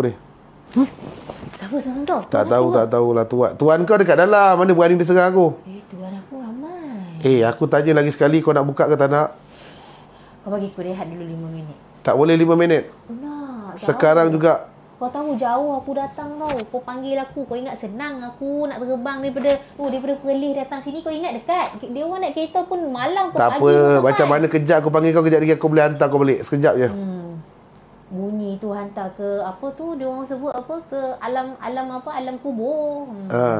Deh. Huh? Siapa seorang tu? Tak tahu lah tuan. Tuan kau dekat dalam, mana berani dia serang aku? Tuan aku ramai. Aku tanya lagi sekali, kau nak buka ke tak nak? Kau bagi aku rehat dulu 5 minit. Tak boleh 5 minit? Nak. Sekarang juga. Kau tahu jauh aku datang tau. Kau panggil aku, kau ingat senang aku nak terbang daripada Perlis datang sini, kau ingat dekat. Dia orang nak kereta pun malam kau tak pagi. Tak apa, macam mana kejap aku panggil kau, kejap lagi aku boleh hantar kau balik. Sekejap je. Bunyi tu hantar ke apa tu dia orang sebut apa ke alam kubur.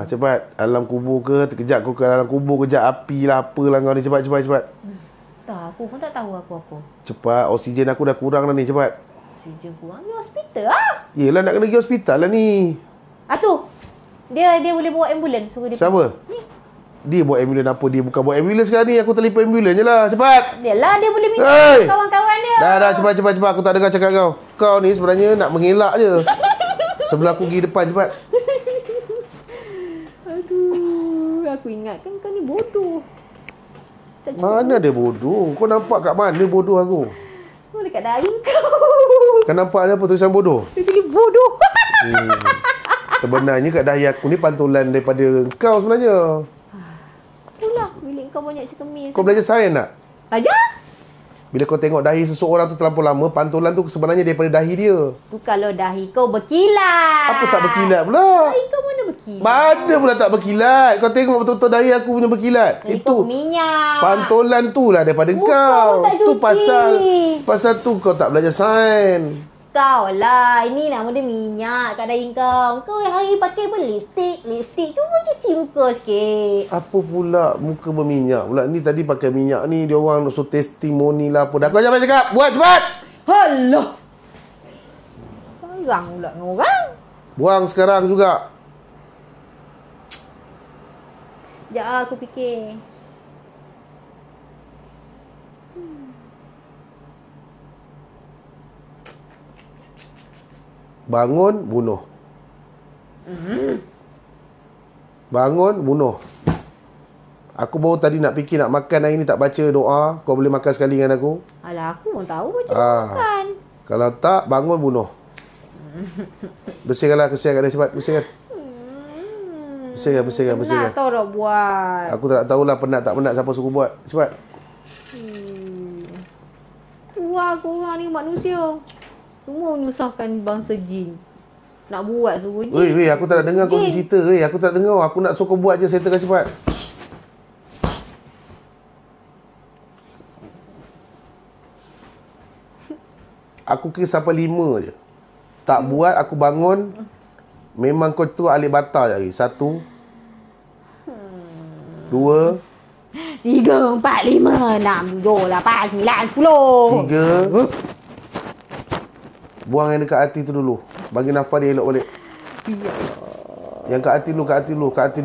Cepat alam kubur ke terkejap kau ke alam kubur kejap api lah apalah kau ni cepat. Tak aku pun tak tahu apa. Cepat oksigen aku dah kurang dah ni cepat. Oksigen kurang ni hospital ah. Yelah nak kena pergi hospital lah ni. Tu. Dia boleh bawa ambulans suruh dia. Siapa? Ni. Dia bawa ambulans apa? Dia bukan bawa ambulans sekarang ni. Aku telefon ambulans je lah. Cepat. Dia boleh minta kawan-kawan dia. Dah cepat. Aku tak dengar cakap kau. Kau ni sebenarnya nak mengelak je. Sebelah aku pergi depan cepat. Aduh. Aku ingatkan kau ni bodoh. Mana dia bodoh? Kau nampak kat mana bodoh aku? Oh, dekat dari kau. Kau nampak ada apa tulisan bodoh? Dia pilih bodoh. Sebenarnya kat dahi aku ni pantulan daripada kau sebenarnya. Bilik kau banyak cermin. Kau belajar sains tak? Belajar. Bila kau tengok dahi seseorang tu terlampau lama, pantulan tu sebenarnya daripada dahi dia. Tu kalau dahi kau berkilat. Apa tak berkilat pula? Dahi kau mana berkilat? Mana pula tak berkilat? Kau tengok betul-betul dahi aku punya berkilat. Itu minyak. Pantulan tu lah daripada kau. Tu pasal tu kau tak belajar sains. Kau lah, ini nama dia minyak kat dahi kau. Kau hari pakai pun lipstick. Cuba cuci muka sikit. Apa pula muka berminyak pula? Ni tadi pakai minyak ni, dia orang nak so testimoni lah apa. Dah kau jangan cakap, buat cepat. Alah. Sekarang pula dengan orang. Buang sekarang juga. Ya, aku fikir. Bangun, bunuh. Bangun, bunuh. Aku baru tadi nak fikir nak makan hari ni tak baca doa. Kau boleh makan sekali dengan aku. Alah, aku pun tahu macam makan. Kalau tak, bangun, bunuh. Bersihkanlah kesian kat dia cepat. Bersihkan. Bersihkan. Nak tahu dah buat. Aku tak tahulah penat tak penat siapa suruh buat. Cepat. Wah, korang ni manusia. Semua menyusahkan bangsa jin. Nak buat suruh jin. Weh, aku tak nak dengar kau cerita. Aku tak dengar. Aku nak suruh kau buat je. Settlekan cepat. Aku kira sampai 5 je. Tak buat, aku bangun. Memang kau tu alik bata je lagi. 1 2 3 4 5 6 7 8 9 10 3. Buang yang dekat hati tu dulu. Bagi nafas dia elok balik. Ya. Yang kat hati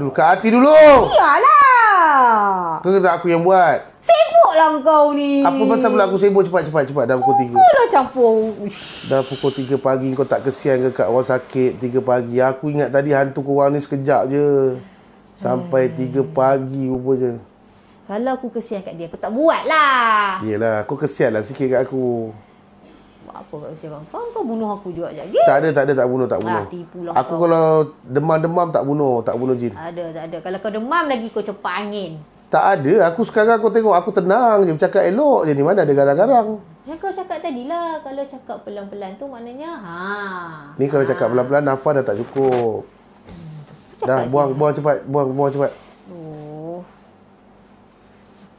dulu. Iyalah. Kau kena aku yang buat. Sibuklah kau ni. Apa pasal pula aku sibuk cepat. Dah pukul 3. Kau dah campur. Dah pukul 3 pagi kau tak kesian ke kat orang sakit 3 pagi. Aku ingat tadi hantu korang ni sekejap je. Sampai 3 pagi rupanya. Kalau aku kesian kat dia, aku tak buat lah. Yelah, kau kesianlah sikit kat aku. Apa macam kau bunuh aku juga je. Tak bunuh. Aku kau. Kalau demam-demam tak bunuh jin. Tak ada. Kalau kau demam lagi kau cepat angin. Tak ada. Aku sekarang kau tengok aku tenang je, bercakap elok je ni, mana ada garang-garang. Yang kau cakap tadilah, kalau cakap pelan-pelan tu maknanya Ni kalau cakap pelan-pelan nafas dah tak cukup. Dah buang cepat. Oh.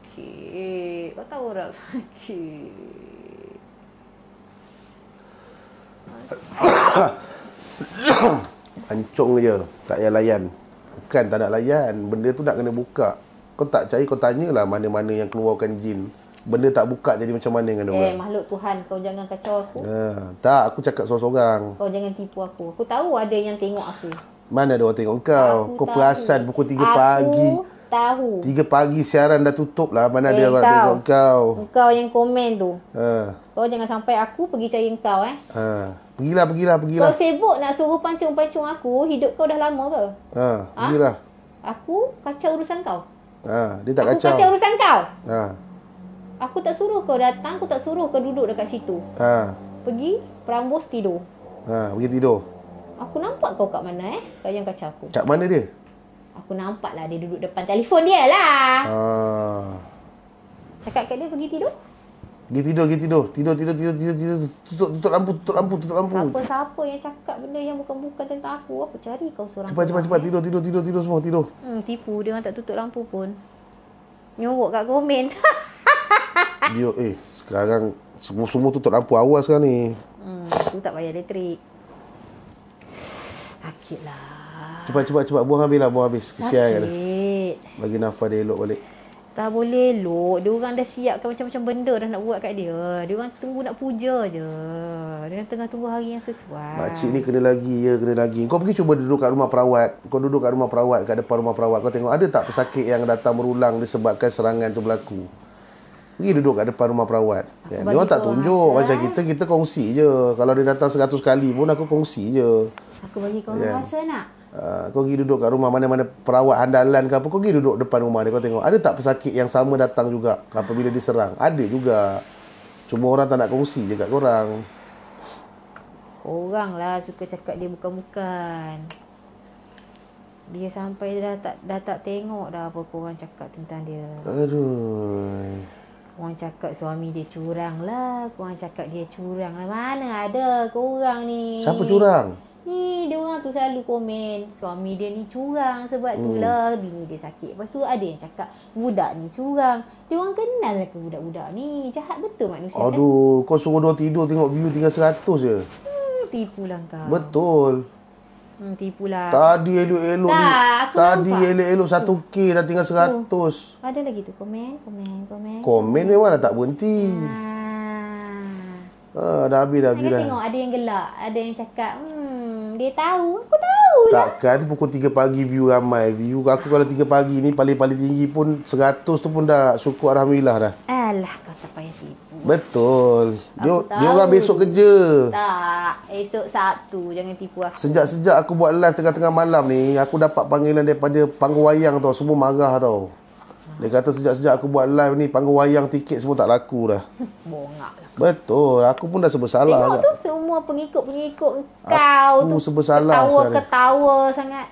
Okey. Kau tahu tak? Okey. Ancung je. Tak payah layan. Bukan tak nak layan, benda tu nak kena buka. Kau tak cari, kau tanyalah mana-mana yang keluarkan jin. Benda tak buka jadi macam mana dengan dia? Makhluk Tuhan, kau jangan kacau aku. Tak, aku cakap seorang-seorang. Kau jangan tipu aku. Aku tahu ada yang tengok aku. Mana ada orang tengok kau? Aku tahu. Perasan pukul 3 pagi. Tahu. 3 pagi siaran dah tutup lah. Mana ada orang tengok kau? Kau yang komen tu. Kau jangan sampai aku pergi cari kau Pergilah. Kau sibuk nak suruh pancung-pancung aku. Hidup kau dah lama ke? Pergilah. Aku kacau urusan kau. Dia tak kacau. Aku kacau urusan kau. Aku tak suruh kau datang, aku tak suruh kau duduk dekat situ. Pergi perambus tidur. Ha, pergi tidur. Aku nampak kau kat mana eh? Kau jangan kacau aku. Kat mana dia? Aku nampak lah dia duduk depan telefon dia lah. Ha. Cakap kat dia pergi tidur. Pergi tidur. Tutup lampu. Siapa yang cakap benda yang bukan-bukan tentang aku? Aku cari kau seorang. Cepat. Tidur semua. Tipu dia orang tak tutup lampu pun. Nyorok kat komen. Dia sekarang semua tutup lampu awal sekarang ni. Tu tak payah elektrik. Sakitlah. Cepat buang habis. Kesian kan. Bagi nafas dia elok balik. Tak boleh elok. Dia orang dah siapkan macam-macam benda dah nak buat kat dia. Dia orang tunggu nak puja je. Dia tengah tunggu hari yang sesuai. Makcik ni kena lagi. Kau pergi cuba duduk kat rumah perawat. Kat depan rumah perawat. Kau tengok ada tak pesakit yang datang berulang disebabkan serangan tu berlaku. Pergi duduk kat depan rumah perawat. Dia orang tak tunjuk. Macam kita kongsi je. Kalau dia datang 100 kali pun aku kongsi je. Aku bagi kau rasa nak. Kau pergi duduk kat rumah mana-mana perawat handalan ke apa. Kau pergi duduk depan rumah dia. Kau tengok ada tak pesakit yang sama datang juga apabila diserang? Ada juga. Cuma orang tak nak kongsi je kat korang. Orang lah suka cakap dia bukan-bukan. Dia sampai dah tak tengok dah apa korang cakap tentang dia. Aduh. Korang cakap suami dia curang lah. Mana ada korang ni. Siapa curang? Ni dia orang tu selalu komen suami dia ni curang sebab itulah bini dia sakit. Lepas tu ada yang cakap budak ni curang. Dia orang kenal lah ke budak-budak ni. Jahat betul manusia. Aduh, kan? Kau suruh dia tidur tengok view tinggal 100 je. Tipulah kau. Betul. Tipulah. Tadi elok-elok 1K dah tinggal 100. Ada lagi tu komen. Komen memang dah tak berhenti. Dah habis dah. Tengok ada yang gelak, ada yang cakap dia tahu. Aku tahu lah. Takkan pukul 3 pagi view ramai. View aku kalau 3 pagi ni paling-paling tinggi pun 100 tu pun dah syukur alhamdulillah dah. Alah, kau tak payah tipu. Betul. Dia orang besok kerja. Tak. Esok Sabtu. Jangan tipu aku. Sejak aku buat live tengah-tengah malam ni, aku dapat panggilan daripada panggung wayang tau. Semua marah tau. Dia kata sejak aku buat live ni, panggung wayang tiket semua tak laku dah. Bongak lah. Betul. Aku pun dah bersalah. Tengok tu semua pengikut-pengikut kau tu. Aku bersalah sekali. Ketawa sangat.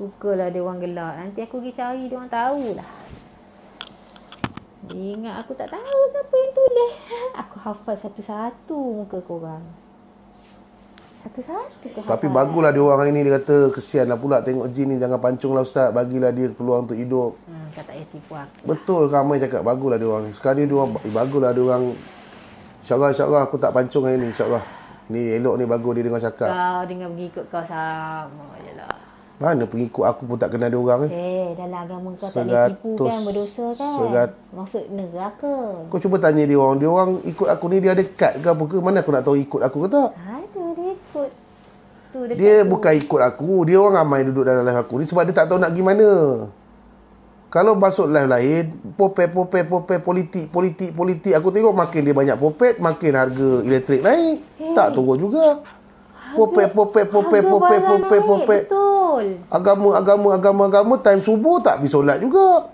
Sukalah dia orang gelak. Nanti aku pergi cari, dia orang tahulah. Dia ingat aku tak tahu siapa yang tulis. Aku hafal satu-satu muka korang. Tapi baguslah dia orang ini. Dia kata kesianlah pula tengok jin ni. Jangan pancunglah ustaz. Bagilah dia peluang untuk hidup. Kau tak payah tipu aku. Betul, ramai cakap baguslah dia orang ni. Sekarang ni dia orang baguslah dia orang. InsyaAllah aku tak pancung hari ni. InsyaAllah ni elok ni bagus dia dengar cakap. Kau dengan pengikut kau sama je lah. Mana pengikut aku pun tak kenal dia orang ni. Dalam agama kau tak boleh tipu kan. Berdosa kan. Maksud neraka. Kau cuba tanya dia orang. Dia orang ikut aku ni dia ada kad ke apa ke. Mana aku nak tahu ikut aku ke tak. Dia bukan ikut aku. Dia orang ramai duduk dalam live aku ni sebab dia tak tahu nak pergi mana. Kalau masuk live lain, popet politik. Aku tengok makin dia banyak popet, makin harga elektrik naik. Tak turun juga. Popet. Betul. Agama time subuh tak pergi solat juga.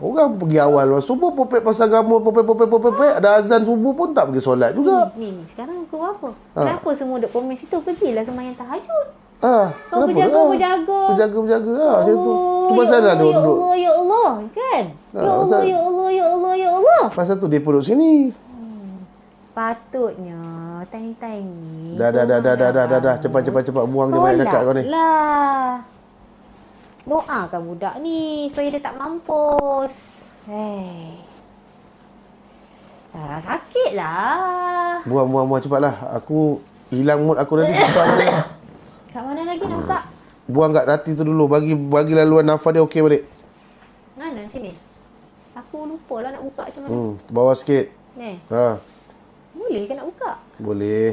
Orang pergi awal subuh popek pasal agama popek. Ada azan subuh pun tak pergi solat juga. Ni sekarang kau apa? Kenapa semua duk komen situ? Pergilah sembahyang tahajud. Kau berjaga. Macam tu. Tu pasallah dia duduk. Ya Allah, kan? Ya Allah. Pasal tu dia duduk sini. Patutnya time ni. Dah. Cepat buang dia banyak cakap kau ni. Lah. Doakan budak ni supaya dia tak mampus. Sakit lah. Buang cepatlah. Aku hilang mood aku nanti. Kat mana lagi nak buka? Buang kat hati tu dulu. Bagi laluan nafas dia okey balik. Mana sini? Aku lupa lah nak buka macam mana. Bawah sikit. Ni? Boleh ke nak buka? Boleh.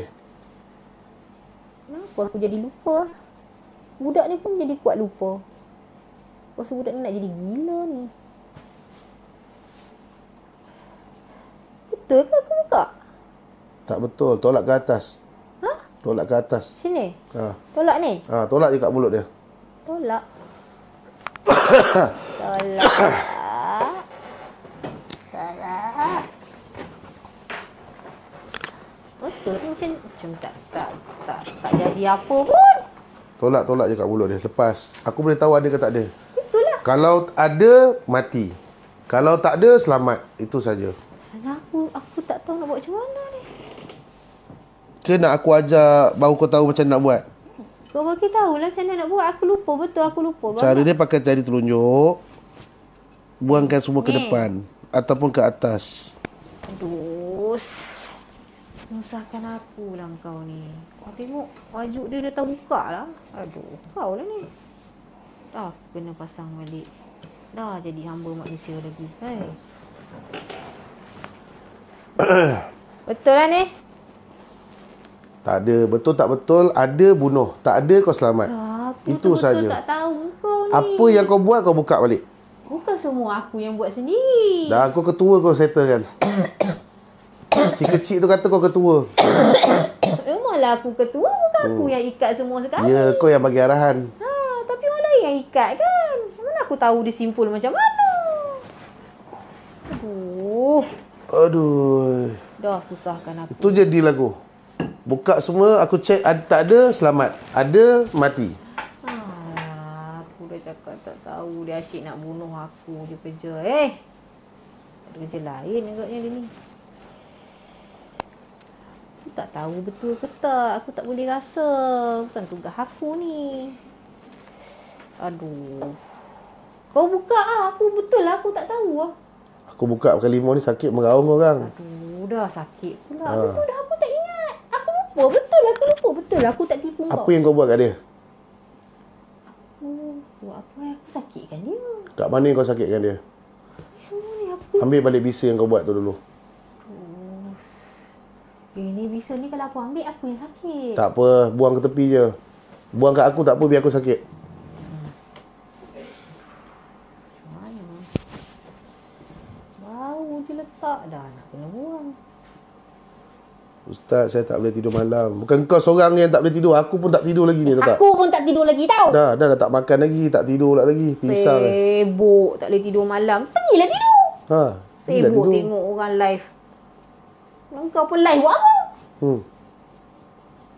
Kenapa aku jadi lupa? Budak ni pun jadi kuat lupa. Pasal budak ni nak jadi gila ni. Betul ke aku buka? Tak betul. Tolak ke atas. Tolak ke atas. Sini? Tolak ni? Tolak je kat mulut dia. Tolak. Betul ke macam tak? Tak jadi apa pun. Tolak-tolak je kat mulut dia. Lepas. Aku boleh tahu ada ke tak ada. Itulah. Kalau ada, mati. Kalau tak ada, selamat. Itu saja. Alah, aku tak tahu nak buat macam mana ni. Ke nak aku ajar baru kau tahu macam nak buat? Kau bagi tahulah macam nak buat. Aku lupa betul. Aku lupa. Bapak. Cara dia pakai jari telunjuk. Buangkan semua ni ke depan. Ataupun ke atas. Aduh. Nusahkan aku lah kau ni. Kau tengok wajud dia dah tak buka lah. Aduh, kau lah ni. Dah kena pasang balik. Dah jadi hamba manusia lagi. Hai. Betul lah ni? Tak ada. Betul tak betul. Ada bunuh. Tak ada kau selamat. Ah, itu saja. Tak tahu kau ni. Apa yang kau buat kau buka balik. Bukan semua aku yang buat sendiri. Dah aku ketua kau settlekan. Si kecil tu kata kau ketua. Memanglah aku ketua. Bukan aku yang ikat semua sekali. Ya, kau yang bagi arahan. Ha, tapi orang lain yang ikat kan. Mana aku tahu dia simpul macam mana. Aduh. Aduh. Dah susahkan aku. Itu je deal aku. Buka semua, aku cek tak ada, selamat. Ada, mati. Ha, aku dah cakap tak tahu. Dia asyik nak bunuh aku je kerja. Ada kerja lain agaknya dia ni. Aku tak tahu betul ke tak. Aku tak boleh rasa. Bukan tugas aku ni. Aduh. Kau buka lah. Aku betul lah. Aku tak tahu lah. Aku buka pakai limau ni sakit meraung orang. Aduh, dah sakit pula. Betul dah aku tak ingat. Aku lupa. Betul lah. Aku lupa. Betul lah. Aku tak tipu kau. Apa yang kau buat kat dia? Aku buat apa? Aku sakitkan dia. Kat mana kau sakitkan dia? Semua ni aku. Ambil balik bisa yang kau buat tu dulu. Ini bisa ni kalau aku ambil, aku yang sakit. Tak apa, buang ke tepi je. Buang kat aku tak apa, biar aku sakit. Mana? Bau je letak dah, nak kena buang. Ustaz, saya tak boleh tidur malam. Bukan kau seorang yang tak boleh tidur. Aku pun tak tidur lagi ni, tahu tak? Aku pun tak tidur lagi, tau. Dah tak makan lagi, tak tidur lagi. Pisang. Sibuk, tak boleh tidur malam. Pergilah tidur. Ha, sibuk tengok orang live. Kau pun live buat apa?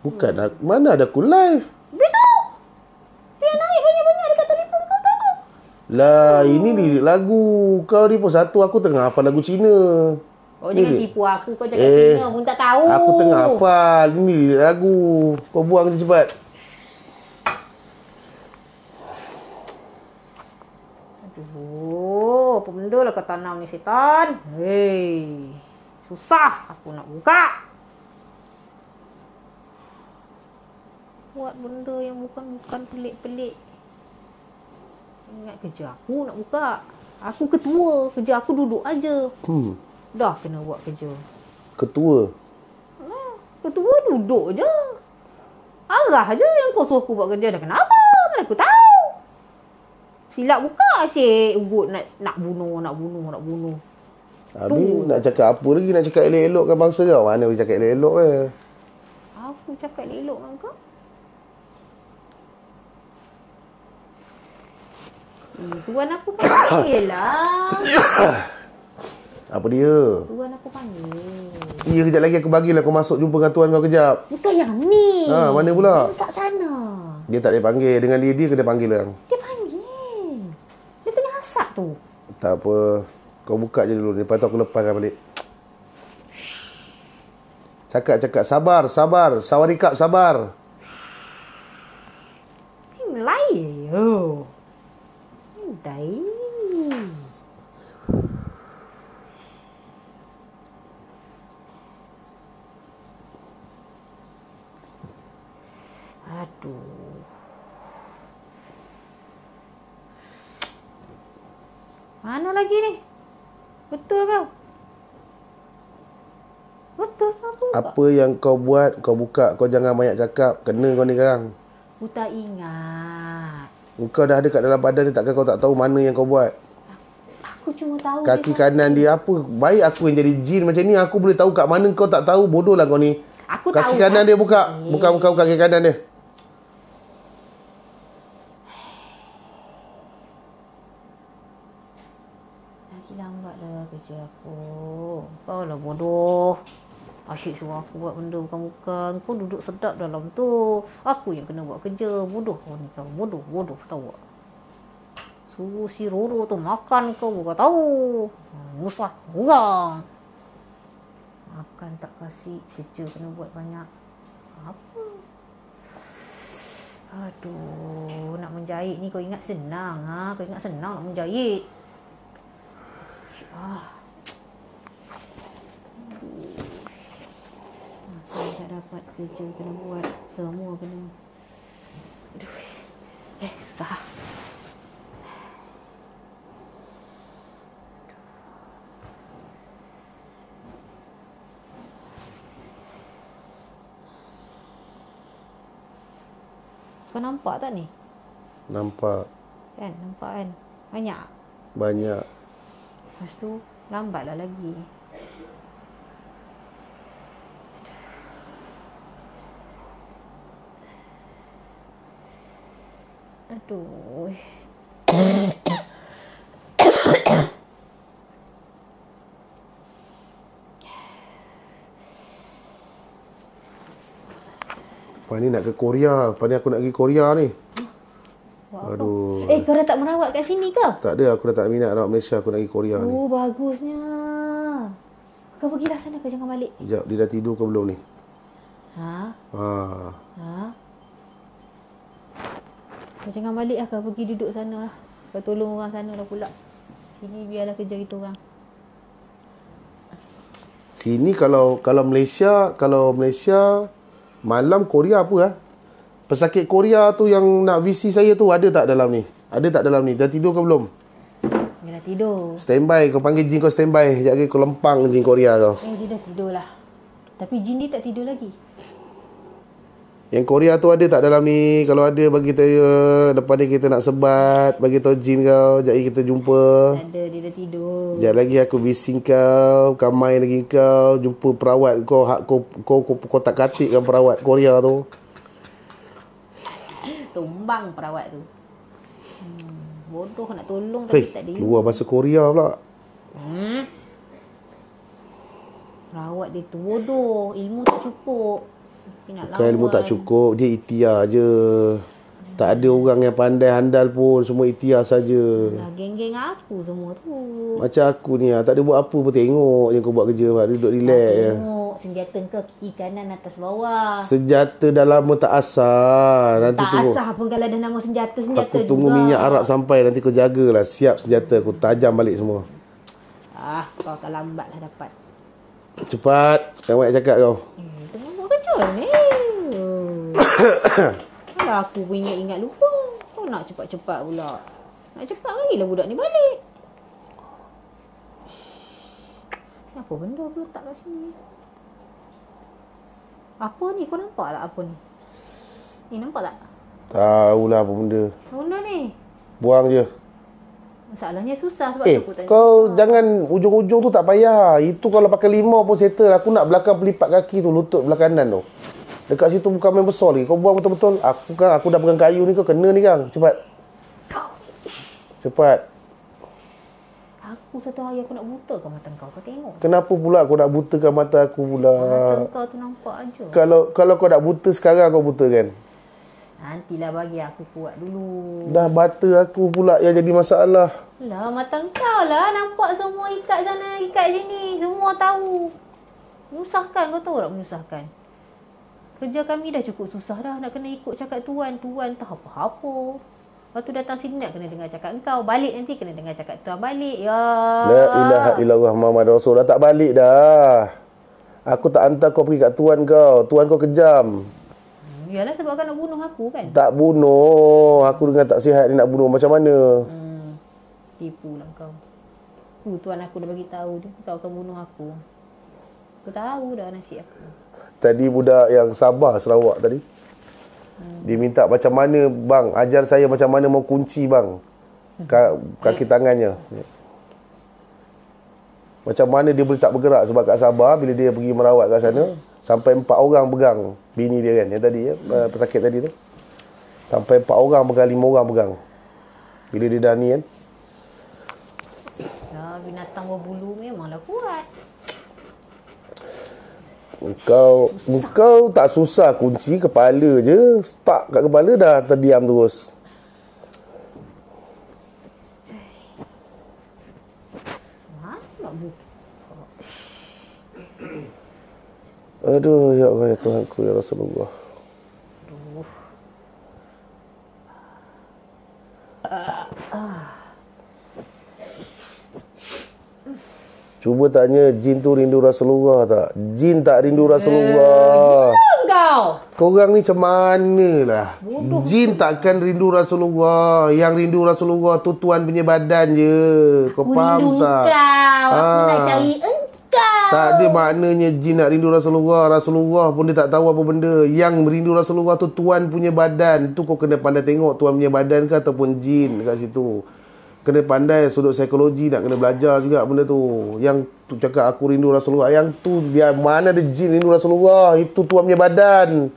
Bukan. Mana ada aku live? Dia tahu. Dia naik banyak-banyak dekat telefon kau tahu. Lah, ini lirik lagu. Kau ni pun satu. Aku tengah hafal lagu Cina. Oh, jangan tipu aku. Kau cakap Cina pun tak tahu. Aku tengah hafal. Ini lirik lagu. Kau buang je cepat. Aduh. Apa benda lah kau tanam ni, setan. Hei. Susah aku nak buka. Buat benda yang bukan pelik-pelik. Ingat kerja aku nak buka. Aku ketua. Kerja aku duduk aja. Dah kena buat kerja. Ketua? Ketua duduk je. Arah je yang kau suruh aku buat kerja dah kenapa? Mana aku tahu. Silap buka asyik. Ugut nak bunuh. Habis nak cakap apa lagi? Nak cakap elok-elokkan bangsa kau? Mana boleh cakap elok-elok ke? Aku cakap elok dengan kau? Tuan aku panggil lah. Apa dia? Tuan aku panggil. Ya, kejap lagi aku bagilah kau masuk jumpa dengan tuan kau kejap. Bukan yang ni. Ha, mana pula? Yang kat sana. Dia tak boleh panggil. Dengan dia kena panggil orang. Dia panggil. Dia tengah asap tu. Tak apa. Kau buka je dulu. Lepas tu aku lepaskan balik. Cakap. Sabar. Sawarikap, sabar. Ini lain. Oh. Ini lain. Aduh. Mana lagi ni? Betul kau? Betul kau buka? Apa yang kau buat, kau buka. Kau jangan banyak cakap. Kena kau ni sekarang. Aku tak ingat. Kau dah ada kat dalam badan dia, takkan kau tak tahu mana yang kau buat? Aku cuma tahu. Kaki kanan dia apa? Baik aku yang jadi jin macam ni, aku boleh tahu kat mana kau tak tahu. Bodoh lah kau ni. Aku kaki tahu. Kaki kanan dia buka. Buka kaki kanan dia. Lagi lambatlah kerja aku. Kau lah bodoh. asyik suruh aku buat benda bukan-bukan. Kau duduk sedap dalam tu. Aku yang kena buat kerja. Bodoh kau ni kau. Bodoh tahu tak? Suruh si Roro tu makan kau bukan tahu. Musah orang. Makan tak kasih. Kerja kena buat banyak. Apa? Aduh, nak menjahit ni kau ingat senang ah. Kau ingat senang nak menjahit. Saya tak dapat kerja kena buat. Semua kena. Aduh. Susah. Kau nampak tak ni? Nampak. Kan? Nampak kan? Banyak? Banyak. Lepas tu, lambatlah lagi. Aduh. Pani nak ke Korea. Pani aku nak pergi Korea ni. Wow. Aduh. Kau dah tak merawat kat sini ke? Tak ada. Aku dah tak minat rawat Malaysia. Aku nak pergi Korea ni. Oh, bagusnya. Kau pergilah sana. Kau jangan balik. Sekejap. Dia dah tidur ke belum ni? Kau jangan balik lah. Kau pergi duduk sana lah. Kau tolong orang sana lah pula. Sini biarlah kerja kita orang. Sini kalau Malaysia malam Korea apa lah? Pesakit Korea tu yang nak visi saya tu ada tak dalam ni? Ada tak dalam ni? Dah tidur ke belum? Dia dah tidur. Standby. Kau panggil jin kau standby. Sekejap lagi kau lempang jin Korea kau. Dia dah tidur lah. Tapi jin dia tak tidur lagi. Yang Korea tu ada tak dalam ni? Kalau ada bagi saya. Lepas ni kita nak sebat. Bagi tahu jin kau. Sekejap kita jumpa. Tak ada. Dia dah tidur. Sekejap lagi aku bising kau. Kamai lagi kau. Jumpa perawat kau. Kau tak katik kan perawat Korea tu. Tumbang perawat tu. Bodoh nak tolong tapi tak ada. Keluar bahasa Korea pula. Perawat dia tu bodoh. Ilmu tak cukup. Bukan ilmu tak cukup. Dia ikhtiar je. Tak ada orang yang pandai handal pun. Semua ikhtiar saja. Geng-geng aku semua tu. Macam aku ni lah. Tak ada buat apa pun. Tengok je kau buat kerja. Duduk relax je. Tengok senjata kau kiri kanan atas bawah. Senjata dah lama tak asah. Nanti tak tunggu. Asah pun kalau ada nama senjata-senjata aku juga. Aku tunggu minyak Arab sampai. Nanti kau jagalah. Siap senjata aku. Tajam balik semua. Kau akan lambat lah dapat. Cepat. Jangan banyak cakap kau. Kalau aku pun ingat-ingat lupa. Kau nak cepat-cepat pula. Nak cepat bagilah budak ni balik. Apa benda aku letak kat sini? Apa ni? Kau nampak tak apa ni? Ni nampak tak? Tahulah apa benda. Benda ni? Buang je. Masalahnya susah sebab tu aku tak. Kau jangan ujung-ujung tu tak payah. Itu kalau pakai limau pun settle. Aku nak belakang pelipat kaki tu. Lutut belakang kanan tu. Dekat situ bukan main besar lagi. Kau buang betul-betul. Aku dah pegang kayu ni. Kau kena ni kang. Cepat. Aku satu hari aku nak butakan mata kau. Kau tengok. Kenapa pula kau nak butakan mata aku pula? Mata kau tu nampak aja. Kalau kau nak buta sekarang kau butakan. Nantilah bagi aku kuat dulu. Dah bata aku pula yang jadi masalah. Lah mata kau lah. Nampak semua ikat sana, ikat sini. Semua tahu. Menyusahkan kau tahu tak menyusahkan? Kerja kami dah cukup susah dah. Nak kena ikut cakap tuan. Tuan tak apa-apa. Lepas tu datang sini nak kena dengar cakap kau. Balik nanti kena dengar cakap tuan balik. Ya. La ilaha illallah Muhammadur Rasulullah. Tak balik dah. Aku tak hantar kau pergi kat tuan kau. Tuan kau kejam. Yalah sebab kau nak bunuh aku kan? Tak bunuh. Aku dengan tak sihat dia nak bunuh. Macam mana? Tipu lah kau. Tuan aku dah bagi tahu dia. Kau akan bunuh aku. Aku tahu dah nasib aku. Tadi budak yang Sabah Sarawak tadi. Dia minta macam mana bang. Ajar saya macam mana mau kunci bang. Kaki tangannya. Macam mana dia boleh tak bergerak. Sebab kat Sabah bila dia pergi merawat kat sana. Sampai 4 orang pegang bini dia kan. Yang tadi ya, pesakit tadi tu. Sampai 4 orang pegang, 5 orang pegang. Bila dia dah ni kan. Binatang berbulu memanglah kuat. Kau tak susah kunci kepala je, stuck kat kepala dah terdiam terus. Aduh, ya Allah, ya Tuhanku, ya Rasulullah. Cuba tanya jin tu rindu Rasulullah tak? Jin tak rindu Rasulullah. Korang ni macam mana lah? Jin takkan rindu Rasulullah. Yang rindu Rasulullah tu tuan punya badan je. Kau faham tak? Aku nak cari engkau. Tak ada maknanya jin nak rindu Rasulullah. Rasulullah pun dia tak tahu apa benda. Yang rindu Rasulullah tu tuan punya badan. Tu kau kena pandai tengok tuan punya badan ke ataupun jin dekat situ. Kena pandai sudut psikologi, nak kena belajar juga benda tu. Yang tu cakap aku rindu Rasulullah, yang tu dia mana ada jin rindu Rasulullah. Itu tuan punya badan.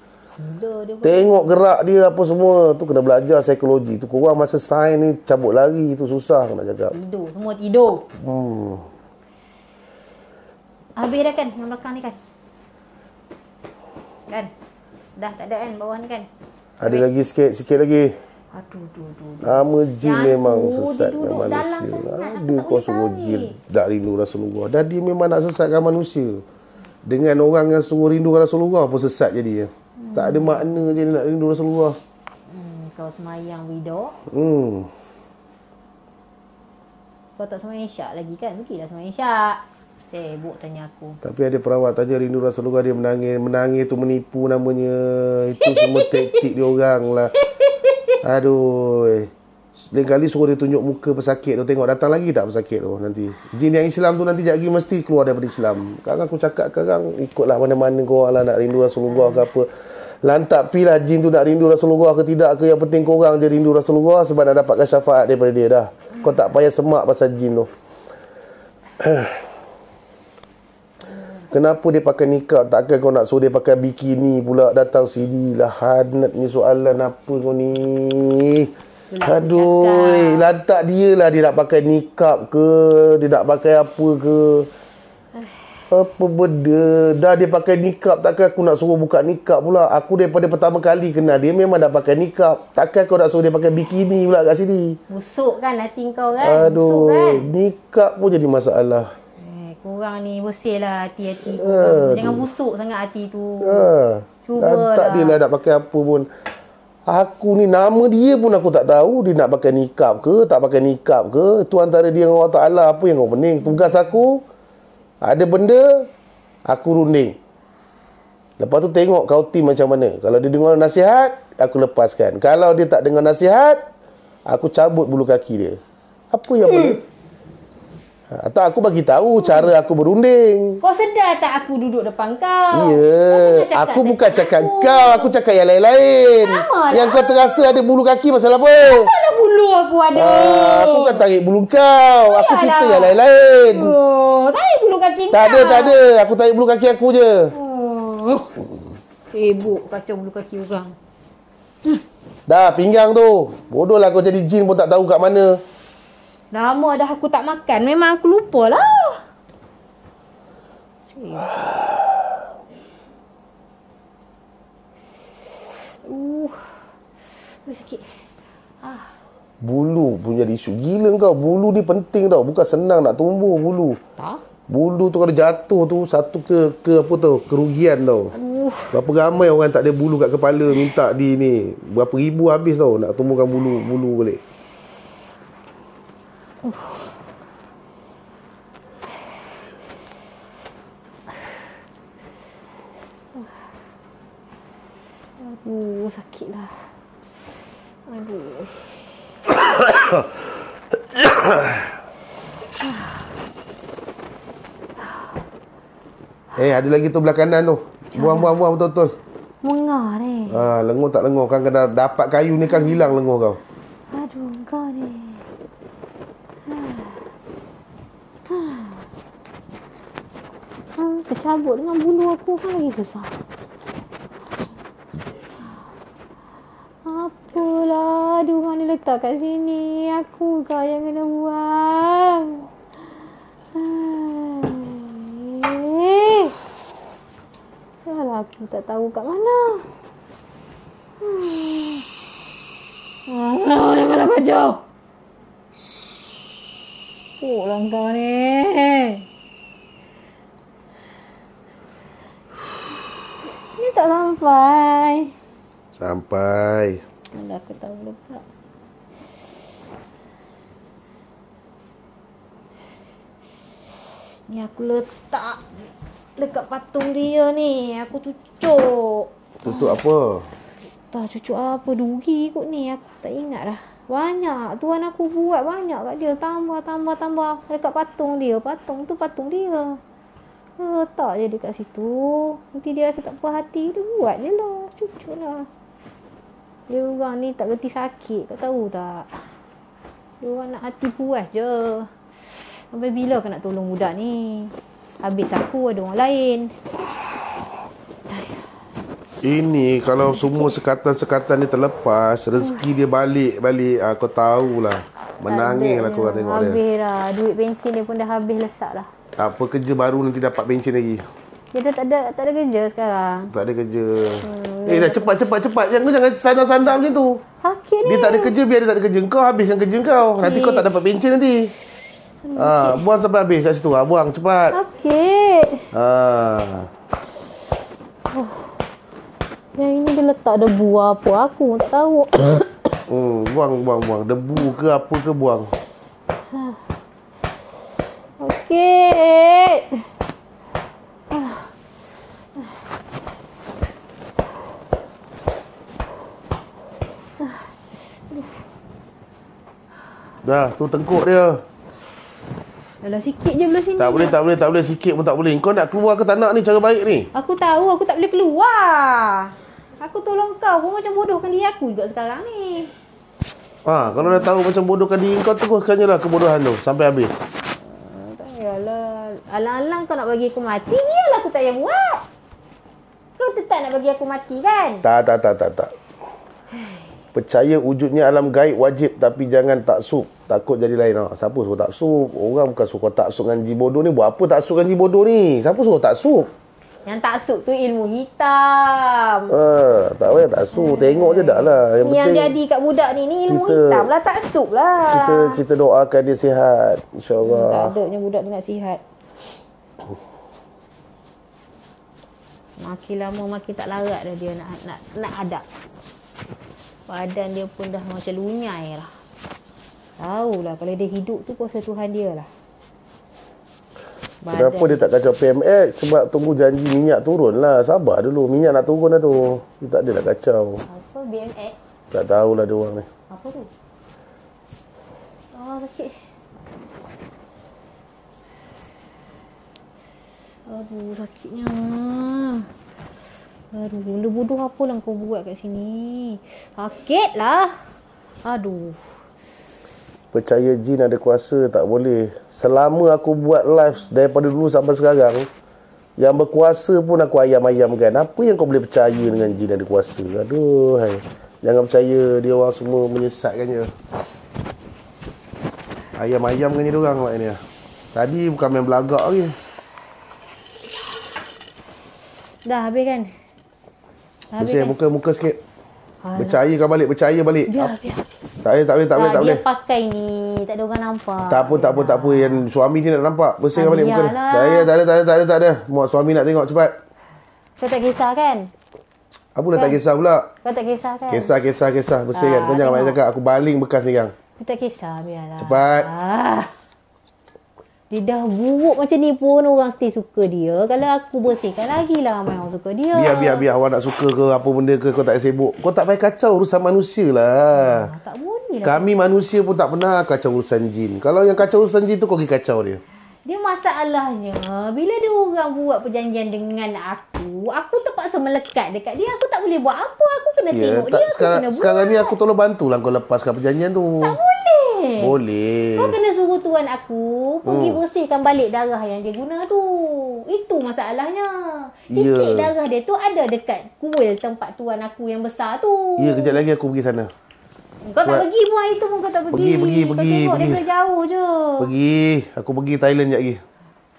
Tengok gerak dia apa semua. Tu kena belajar psikologi. Tu korang masa sains ni cabut lari. Itu susah nak cakap. Tidur, semua tidur. Habis dah kan yang belakang ni kan? Kan? Dah tak ada kan bawah ni kan? Ada habis. Lagi sikit, sikit lagi. Aduh. Nama jin memang sesatkan manusia. Ada kau suruh jin tak rindu Rasulullah. Dah dia memang nak sesatkan manusia. Dengan orang yang suruh rindu Rasulullah pun sesat jadi dia. Tak ada makna je dia nak rindu Rasulullah. Kau semayang wida. Kau tak semayang isyak lagi kan? Pergilah semayang isyak. Sibuk tanya aku. Tapi ada perawat tanya rindu Rasulullah, dia menangis. Menangis tu menipu namanya. Itu semua taktik dia orang lah. Aduh. Lain kali suruh dia tunjuk muka pesakit tu. Tengok datang lagi tak pesakit tu nanti. Jin yang Islam tu nanti sekejap lagi mesti keluar daripada Islam. Kadang aku cakap sekarang, ikutlah mana-mana korang lah nak rindu Rasulullah ke apa. Lantak pilah jin tu nak rindu Rasulullah ke tidak ke. Yang penting korang je rindu Rasulullah sebab nak dapatkan syafaat daripada dia dah. Kau tak payah semak pasal jin tu. Kenapa dia pakai nikab? Takkan kau nak suruh dia pakai bikini pula. Datang sini lah. Hanatnya soalan apa kau ni? Aduh. Lantak dia lah. Dia nak pakai nikab ke? Dia nak pakai apa ke? Apa benda? Dah dia pakai nikab. Takkan aku nak suruh buka nikab pula. Aku daripada pertama kali kenal dia memang dah pakai nikab. Takkan kau nak suruh dia pakai bikini pula kat sini? Busuk kan hati kau kan? Aduh. Busuk, kan? Nikab pun jadi masalah. Korang ni bersih lah hati-hati. Jangan busuk sangat hati tu. Cubalah. Tak dia lah nak pakai apa pun. Aku ni nama dia pun aku tak tahu. Dia nak pakai nikab ke, tak pakai nikab ke. Itu antara dia dengan Allah Ta'ala. Apa yang kau pening? Tugas aku, ada benda, aku runding. Lepas tu tengok kau tim macam mana. Kalau dia dengar nasihat, aku lepaskan. Kalau dia tak dengar nasihat, aku cabut bulu kaki dia. Apa yang pening? Atau aku bagi tahu cara aku berunding. Kau sedar tak aku duduk depan kau? Ya. Aku bukan cakap kau. Aku cakap yang lain-lain. Yang kau terasa ada bulu kaki pasal apa? Masalah bulu aku ada. Aku bukan tarik bulu kau. Aku cerita yang lain-lain. Tarik bulu kaki kau. Tak ada. Aku tarik bulu kaki aku je. Sibuk kacau bulu kaki orang. Dah pinggang tu. Bodoh lah kau jadi jin pun tak tahu kat mana. Lama dah aku tak makan. Memang aku lupa lah. Sakit. Bulu pun jadi isu. Gila kau. Bulu ni penting tau. Bukan senang nak tumbuh bulu. Bulu tu kalau jatuh tu satu ke apa tau, kerugian tau. Berapa ramai orang tak ada bulu kat kepala minta di ni. Berapa ribu habis tau nak tumbuhkan bulu balik. Aduh, sakitlah. Aduh. Ada lagi tu belah kanan tu. Buang betul-betul. Lengar ni. Lengur tak lengur. Kan kena dapat kayu ni kan hilang lengur kau. Aduh, kau ni. Tercabut dengan bulu aku kan lagi susah. Apalah diorang ni letak kat sini. Aku kah yang kena buang? lagi, tak tahu kak mana. Yang mana baju? Pulang kau nih. Ini tak sampai. Sampai. Ada aku tahu lupa. Ni aku letak dekat patung dia ni. Aku cucuk. Cucuk apa? Tak cucuk apa. Dugi kot ni. Aku tak ingat dah. Banyak. Tuan aku buat banyak kat dia. Tambah. Dekat patung dia. Patung tu patung dia. Letak je dekat situ. Nanti dia rasa tak puas hati. Dia buat je lah. Cucuk lah. Dia orang ni tak kerti sakit. Kau tahu tak? Dia orang nak hati puas je. Sampai bila aku nak tolong budak ni? Habis aku ada orang lain. Ini kalau semua sekatan-sekatan ni terlepas, rezeki dia balik. Kau tahulah. Menangis lah kau orang tengok dia. Habis lah. Duit pension dia pun dah habis lesak lah. Apa kerja baru nanti dapat pension lagi? Dia dah tak ada kerja sekarang. Tak ada kerja. Dah cepat. Jangan sandar-sandar macam tu. Hakik dia. Dia tak ada kerja, biar dia tak ada kerja. Kau habiskan kerja kau. Nanti kau tak dapat pension nanti. Buang sampai habis kat situ. Buang cepat. Sakit. Oh. Yang ini dia letak debu apa aku tak tahu. Buang. Debu ke apa ke buang. Okey. Dah, tu tengkuk dia. Alah sikit je belah sini. Tak boleh sikit pun tak boleh. Kau nak keluar ke tak nak ni cara baik ni? Aku tahu aku tak boleh keluar. Aku tolong kau, kau macam bodohkan diri aku juga sekarang ni. Kalau dah tahu macam bodohkan diri kau, teruskan je lah kebodohan tu sampai habis. Tak payahlah. Alang-alang kau nak bagi aku mati, iyalah aku tak payah buat. Kau tetap nak bagi aku mati kan? Tak. Percaya wujudnya alam gaib wajib, tapi jangan taksub. Takut jadi lain. Siapa suruh taksub? Orang bukan suruh taksub dengan ji bodoh ni. Buat apa taksub dengan ji bodoh ni? Siapa suruh taksub? Yang taksub tu ilmu hitam. Tak payah taksub. Tengok je dah lah. Yang jadi kat budak ni ilmu kita, hitam lah. Taksub lah. Kita doakan dia sihat. InsyaAllah. Tak adanya budak tu nak sihat. Makin lama makin tak larat dah dia nak adab. Badan dia pun dah macam lunyai lah. Tahulah kalau dia hidup tu kuasa Tuhan dia lah. Badan. Kenapa dia tak kacau PMX? Sebab tunggu janji minyak turun lah. Sabar dulu. Minyak nak turun dah tu. Dia tak ada nak kacau. Apa BMX? Tak tahulah dia orang ni. Apa tu? Sakit. Aduh sakitnya. Aduh benda bodoh apa lah kau buat kat sini. Sakit lah. Aduh. Percaya jin ada kuasa, tak boleh. Selama aku buat live daripada dulu sampai sekarang, yang berkuasa pun aku ayam-ayamkan. Apa yang kau boleh percaya dengan jin ada kuasa? Aduh, hai. Jangan percaya dia orang semua menyesatkan je. Ayam-ayamkan je diorang maknanya. Tadi bukan main belagak lagi. Dah habis kan? Habis kan? Muka sikit. Percaya kau balik, biar. Tak boleh. Dia pakai ni, tak ada orang nampak. Tak apa. Yang suami dia nak nampak. Bersihkan balik muka dia. Tak ada. Muat suami nak tengok cepat. Kau tak kisah kan? Apa lah tak kisah pula? Kau tak kisah kan? Kisah. Bersihkan. Kau jangan banyak cakap. Aku baling bekas ni kan. Kau tak kisah, biarlah. Cepat. Dia dah buruk macam ni pun orang still suka dia. Kalau aku bersihkan lagi lah ramai orang suka dia. Biar awak nak suka ke apa benda ke, kau tak sibuk. Kau tak payah kacau urusan manusia lah. Tak boleh lah. Kami manusia pun tak pernah kacau urusan jin. Kalau yang kacau urusan jin tu kau pergi kacau dia. Dia masalahnya bila dia orang buat perjanjian dengan aku terpaksa melekat dekat dia. Aku tak boleh buat apa. Aku kena tengok dia. Sekarang ni aku tolong bantulah kau lepaskan perjanjian tu. Tak boleh. Kau kena suruh tuan aku pergi bersihkan balik darah yang dia guna tu. Itu masalahnya. Titik darah dia tu ada dekat kuil tempat tuan aku yang besar tu. Ya, kejap lagi aku pergi sana. Kau tak pergi pun hari tu pun kau tak pergi. Pergi. Kau tengok dia ke jauh je. Pergi. Aku pergi Thailand sekejap lagi.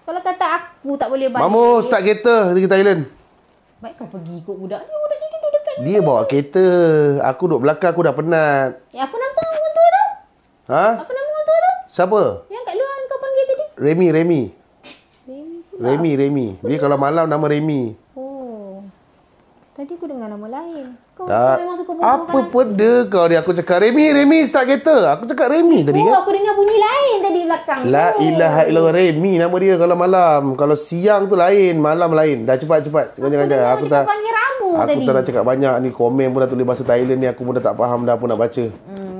Kalau kata aku tak boleh balik. Mamu start kereta pergi Thailand. baik kau pergi ikut budak ni. Budak ni duduk dekat. Dia bawa kereta. Aku duduk belakang, aku dah penat. Eh, apa nama motor tu? Ha? Apa nama motor tu? Siapa? Yang kat luar kau panggil tadi. Remy. Dia kalau malam nama Remy. Oh. Tadi aku dengar nama lain. Kau memang suka buat apa peda kau ni? Aku cakap Remy start kereta. Aku cakap Remy tadi kan. Oh, aku dengar bunyi lain tadi belakang. La ilaha illallah, Remy nama dia kalau malam. Kalau siang tu lain, malam lain. Dah cepat. Jangan. Aku tak panggil Ramu tadi. Aku tak nak cakap banyak ni. Komen pun dah tulis bahasa Thailand ni, aku pun dah tak faham dah apa nak baca.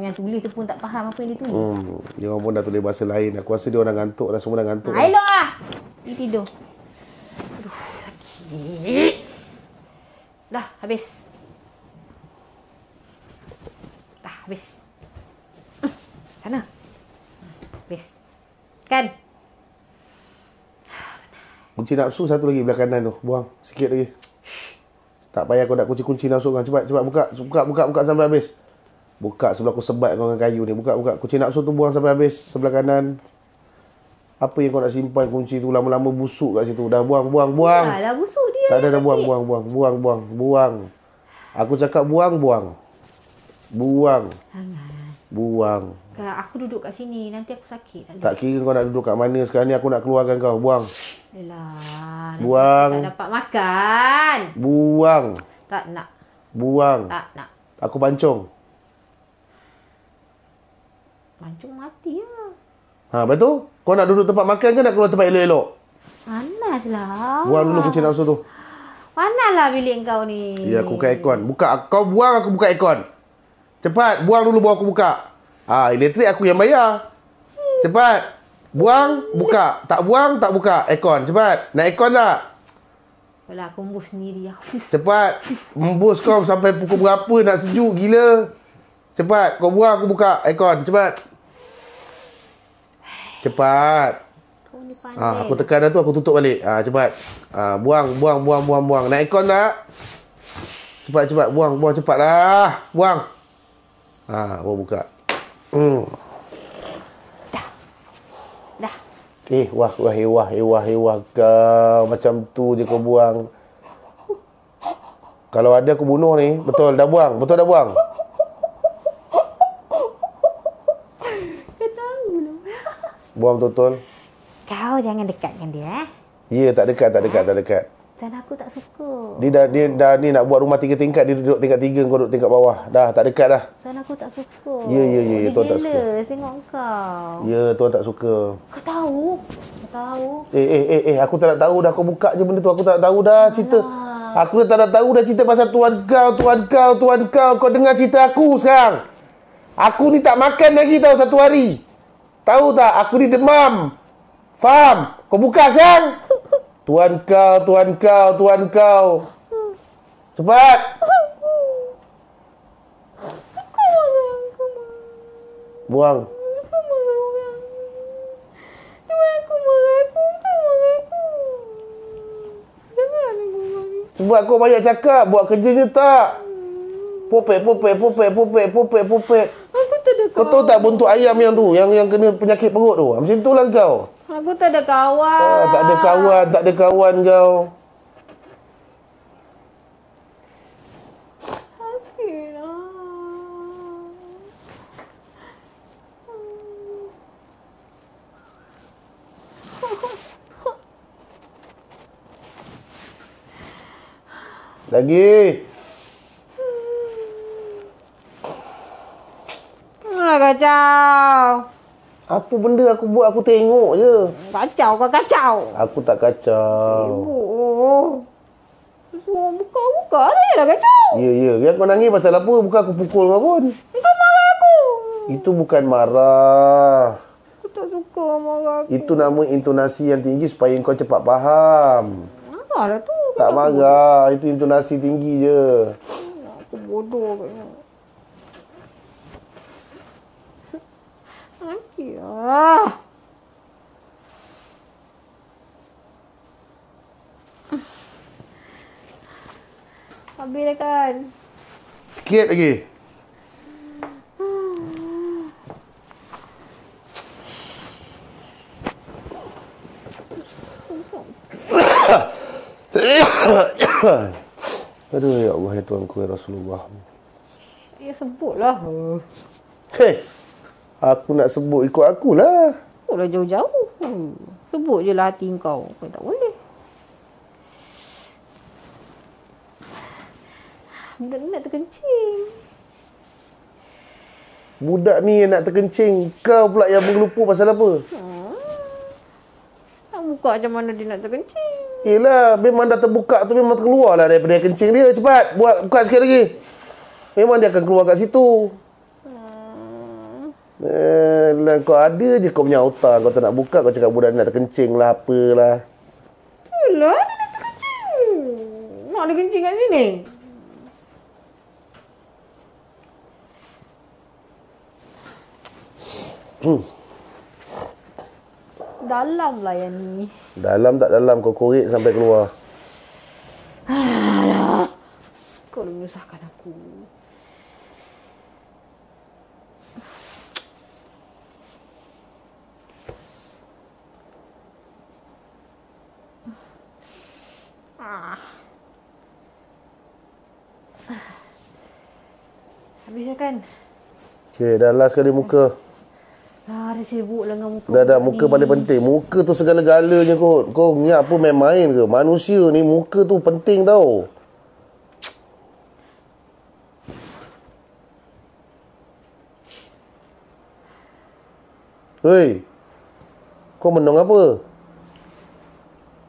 Yang tulis tu pun tak faham apa yang ditulis. Dia orang pun dah tulis bahasa lain. Aku rasa dia orang ngantuk dah, semua dah ngantuk. Hai lah. Dia tidur. Aduh, sakit. Dah habis. Sana. Habis. Kan? Kunci nafsu satu lagi belah kanan tu. Buang sikit lagi. Tak payah kau nak kunci nafsu kan. Cepat buka sampai habis. Buka sebelum aku sebat kau dengan kayu ni. Buka. Kunci nafsu tu buang sampai habis sebelah kanan. Apa yang kau nak simpan kunci tu lama-lama busuk kat situ. Dah buang. Alah busuk dia. Tak ada dah buang. Aku cakap buang. Buang. Kalau aku duduk kat sini nanti aku sakit. Tak kira kau nak duduk kat mana sekarang ni, aku nak keluarkan kau. Buang. Alah. Buang. Tak dapat makan. Buang. Tak nak. Buang. Tak nak. Aku pancung. Pancung mati lah. Ha, betul? Kau nak duduk tempat makan ke nak keluar tempat elok-elok? Panaslah. Buang dulu kunci nafsu tu. Panaslah bilik kau ni. Ya, aku buka aircon. Buka. Kau buang, aku buka aircon. Cepat. Buang dulu baru aku buka. Ha, elektrik aku yang bayar. Cepat. Buang, buka. Tak buang, tak buka. Aircon. Cepat. Nak aircon tak? Alah, aku embus sendiri. Cepat. Embus kau sampai pukul berapa nak sejuk. Gila. Cepat. Kau buang, aku buka aircon. Cepat. Ha, aku tekan dah tu, aku tutup balik. Ha, cepat. Ha, buang. Nak aircon tak? Cepat. Buang cepatlah. Buang. Ha, baru buka. Dah. Eh, wah kau. Macam tu je kau buang. Kalau ada aku bunuh ni. Betul dah buang. Buang betul. Kau jangan dekatkan dia. Ya, tak dekat. Dan aku tak suka. Dia dah ni nak buat rumah 3 tingkat, dia duduk tingkat 3, kau duduk tingkat bawah. Dah tak dekat dah. Dan aku tak suka. Ya, tuan tak suka. Tengok kau. Ya, tuan tak suka. Kau tahu? Eh, aku tak nak tahu dah, kau buka je benda tu, aku tak nak tahu dah cerita. Aku dah tak nak tahu dah cerita pasal tuan kau. Kau dengar cerita aku sekarang. Aku ni tak makan lagi tau satu hari. Tahu tak? Aku ni demam. Faham? Kau buka siang. Tuan kau. Cepat. Buang. Sebab kau banyak cakap. Buat kerjanya tak? Popek. Kau tahu tak bentuk ayam yang tu, yang kena penyakit perut tu? Macam tu lah kau. Aku tak ada kawan. Oh, tak ada kawan kau. Akhirlah. Lagi. Kacau. Apa benda aku buat, aku tengok je. Kacau. Aku tak kacau. Buka. Dah kacau. Ya. Kau nangis pasal apa? Bukan aku pukul kau pun. Kau marah aku. Itu bukan marah. Aku tak suka marah aku. Itu nama intonasi yang tinggi supaya kau cepat faham. Marahlah tu. Tak marah. Itu intonasi tinggi je. Aku bodoh kayaknya. Ya. Habis dah kan? Sikit lagi. Aduh ya Allah, ya Tuhanku ya Rasulullah. Ya sebutlah. Heh. Aku nak sebut ikut akulah. Taklah jauh-jauh. Sebut je lah hati kau. Kau tak boleh. Budak ni nak terkencing. Budak ni yang nak terkencing. Kau pula yang mengelupu pasal apa? Nak buka macam mana dia nak terkencing? Yelah, memang dah terbuka tu memang terkeluar lah daripada kencing dia. Cepat, buat buka sikit lagi. Memang dia akan keluar kat situ. Kau ada je kau punya otak. Kau tak nak buka, kau cakap budak nak terkencing lah, apalah. Yelah, dia nak terkencing. Nak ada kencing kat sini? Dalam lah yang ni. Dalam tak dalam, kau korek sampai keluar. Alah, kau dah menyusahkan aku. Habis dah kan? Okey, dah last kali muka. Dah sibuk lah dengan muka. Dah, muka ni paling penting. Muka tu segala-galanya kot. Kau ni apa main-main ke? Manusia ni muka tu penting tau. Hei, kau menung apa?